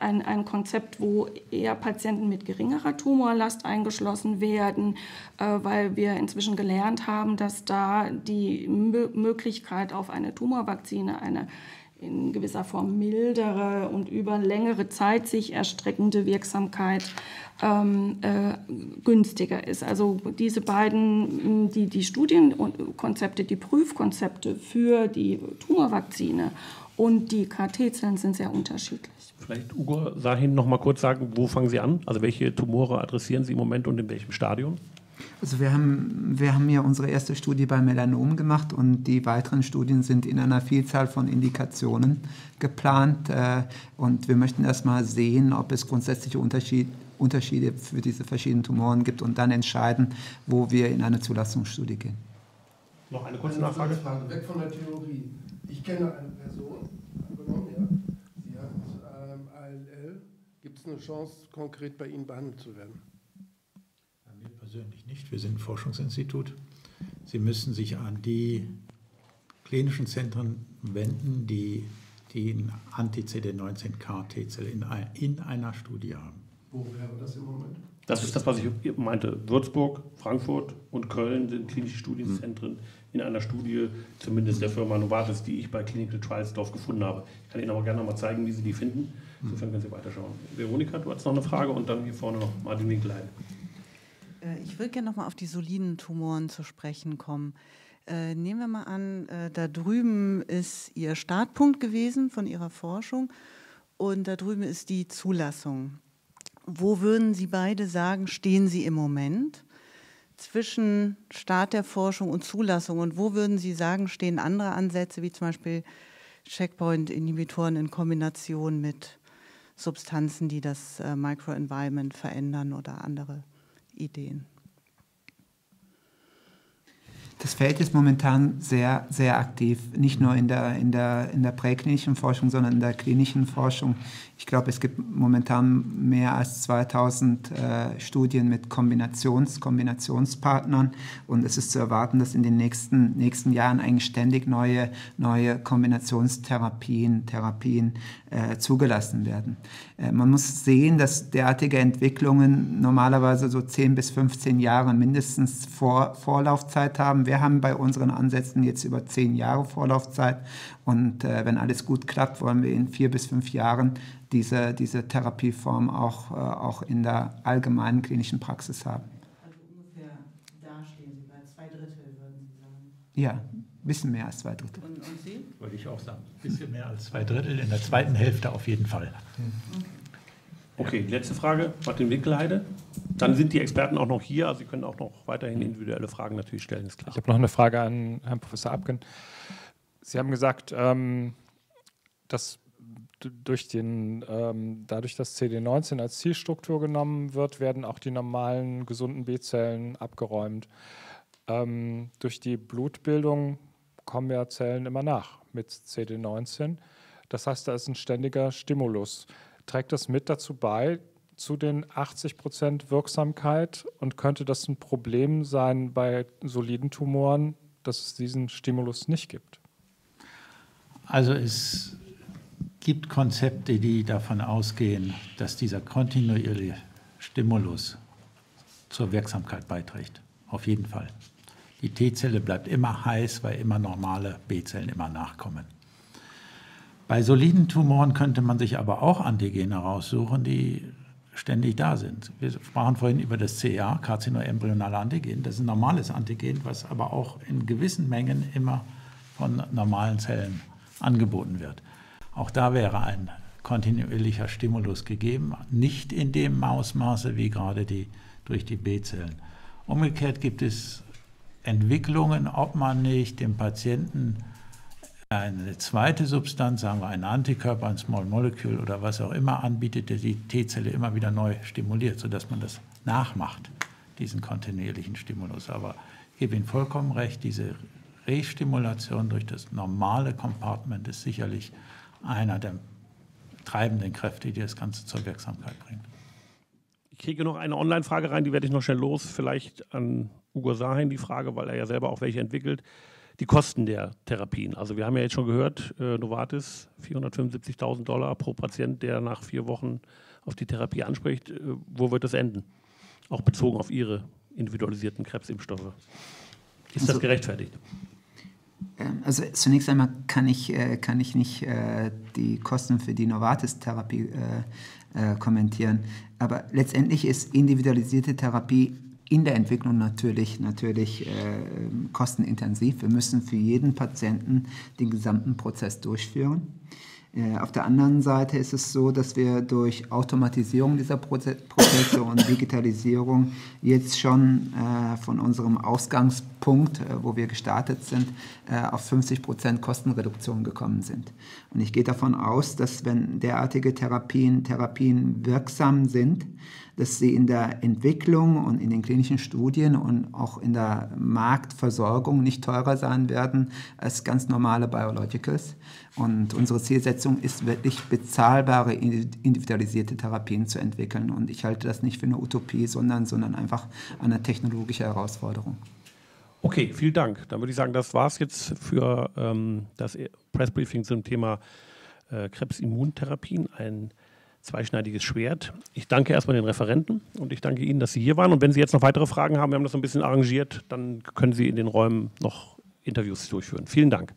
ein Konzept, wo eher Patienten mit geringerer Tumorlast eingeschlossen werden, weil wir inzwischen gelernt haben, dass da die Möglichkeit auf eine Tumorvakzine, eine in gewisser Form mildere und über längere Zeit sich erstreckende Wirksamkeit günstiger ist. Also diese beiden, die Studienkonzepte, die Prüfkonzepte für die Tumorvakzine und die CAR-T-Zellen sind sehr unterschiedlich. Vielleicht, Uğur Sahin, noch mal kurz sagen, wo fangen Sie an? Also welche Tumore adressieren Sie im Moment und in welchem Stadium? Also wir haben ja unsere erste Studie bei Melanom gemacht und die weiteren Studien sind in einer Vielzahl von Indikationen geplant. Und wir möchten erstmal sehen, ob es grundsätzliche Unterschiede für diese verschiedenen Tumoren gibt und dann entscheiden, wo wir in eine Zulassungsstudie gehen. Noch eine kurze Nachfrage. Weg von der Theorie. Ich kenne eine Person, sie hat ALL. Gibt es eine Chance, konkret bei Ihnen behandelt zu werden? Persönlich nicht. Wir sind ein Forschungsinstitut. Sie müssen sich an die klinischen Zentren wenden, die ein Anti-CD19-CAR-T-Zelle in einer Studie haben. Wo wäre das im Moment? Das ist das, was ich meinte. Würzburg, Frankfurt und Köln sind klinische Studienzentren in einer Studie, zumindest der Firma Novartis, die ich bei Clinical Trials Dorf gefunden habe. Ich kann Ihnen aber gerne noch mal zeigen, wie Sie die finden. Insofern können Sie weiterschauen. Veronika, du hast noch eine Frage und dann hier vorne noch Martin Winklein. Ich würde gerne nochmal auf die soliden Tumoren zu sprechen kommen. Nehmen wir mal an, da drüben ist Ihr Startpunkt gewesen von Ihrer Forschung und da drüben ist die Zulassung. Wo würden Sie beide sagen, stehen Sie im Moment zwischen Start der Forschung und Zulassung? Und wo würden Sie sagen, stehen andere Ansätze, wie zum Beispiel Checkpoint-Inhibitoren in Kombination mit Substanzen, die das Microenvironment verändern oder andere Ideen? Das Feld ist momentan sehr, sehr aktiv, nicht nur in der präklinischen Forschung, sondern in der klinischen Forschung. Ich glaube, es gibt momentan mehr als 2000 Studien mit Kombinationspartnern und es ist zu erwarten, dass in den nächsten Jahren eigentlich ständig neue Kombinationstherapien zugelassen werden. Man muss sehen, dass derartige Entwicklungen normalerweise so 10 bis 15 Jahre mindestens Vorlaufzeit haben. Wir haben bei unseren Ansätzen jetzt über 10 Jahre Vorlaufzeit und wenn alles gut klappt, wollen wir in 4 bis 5 Jahren diese Therapieform auch in der allgemeinen klinischen Praxis haben. Also ungefähr da stehen Sie bei 2/3, würden Sie sagen? Ja, ein bisschen mehr als 2/3. Und Sie? Würde ich auch sagen, ein bisschen mehr als 2/3, in der zweiten Hälfte auf jeden Fall. Okay. Okay, letzte Frage, Martin Winkelheide. Dann sind die Experten auch noch hier, also Sie können auch noch weiterhin individuelle Fragen natürlich stellen, ist klar. Ich habe noch eine Frage an Herrn Professor Abken. Sie haben gesagt, dass dadurch, dass CD19 als Zielstruktur genommen wird, werden auch die normalen, gesunden B-Zellen abgeräumt. Durch die Blutbildung kommen ja Zellen immer nach mit CD19. Das heißt, da ist ein ständiger Stimulus. Trägt das mit dazu bei, zu den 80% Wirksamkeit, und könnte das ein Problem sein bei soliden Tumoren, dass es diesen Stimulus nicht gibt? Also es gibt Konzepte, die davon ausgehen, dass dieser kontinuierliche Stimulus zur Wirksamkeit beiträgt. Auf jeden Fall. Die T-Zelle bleibt immer heiß, weil immer normale B-Zellen immer nachkommen. Bei soliden Tumoren könnte man sich aber auch Antigene raussuchen, die ständig da sind. Wir sprachen vorhin über das CEA, karzinoembryonale Antigen. Das ist ein normales Antigen, was aber auch in gewissen Mengen immer von normalen Zellen angeboten wird. Auch da wäre ein kontinuierlicher Stimulus gegeben, nicht in dem Ausmaße wie gerade durch die B-Zellen. Umgekehrt gibt es Entwicklungen, ob man nicht dem Patienten eine zweite Substanz, sagen wir einen Antikörper, ein Small Molecule oder was auch immer anbietet, der die T-Zelle immer wieder neu stimuliert, sodass man das nachmacht, diesen kontinuierlichen Stimulus. Aber ich gebe Ihnen vollkommen recht, diese Restimulation durch das normale Compartment ist sicherlich einer der treibenden Kräfte, die das Ganze zur Wirksamkeit bringt. kriege noch eine Online-Frage rein, die werde ich noch schnell los. Vielleicht an Uğur Sahin die Frage, weil er ja selber auch welche entwickelt. Die Kosten der Therapien. Also wir haben ja jetzt schon gehört, Novartis, $475.000 pro Patient, der nach 4 Wochen auf die Therapie anspricht. Wo wird das enden? Auch bezogen auf Ihre individualisierten Krebsimpfstoffe. Ist das gerechtfertigt? Also zunächst einmal kann ich nicht die Kosten für die Novartis-Therapie kommentieren. Aber letztendlich ist individualisierte Therapie in der Entwicklung natürlich kostenintensiv. Wir müssen für jeden Patienten den gesamten Prozess durchführen. Auf der anderen Seite ist es so, dass wir durch Automatisierung dieser Prozesse und Digitalisierung jetzt schon von unserem Ausgangspunkt, wo wir gestartet sind, auf 50% Kostenreduktion gekommen sind. Und ich gehe davon aus, dass wenn derartige Therapien wirksam sind, dass sie in der Entwicklung und in den klinischen Studien und auch in der Marktversorgung nicht teurer sein werden als ganz normale Biologicals. Und unsere Zielsetzung ist wirklich, bezahlbare, individualisierte Therapien zu entwickeln. Und ich halte das nicht für eine Utopie, sondern einfach eine technologische Herausforderung. Okay, vielen Dank. Dann würde ich sagen, das war es jetzt für das Pressbriefing zum Thema Krebsimmuntherapien, ein zweischneidiges Schwert. Ich danke erstmal den Referenten und ich danke Ihnen, dass Sie hier waren. Und wenn Sie jetzt noch weitere Fragen haben, wir haben das so ein bisschen arrangiert, dann können Sie in den Räumen noch Interviews durchführen. Vielen Dank.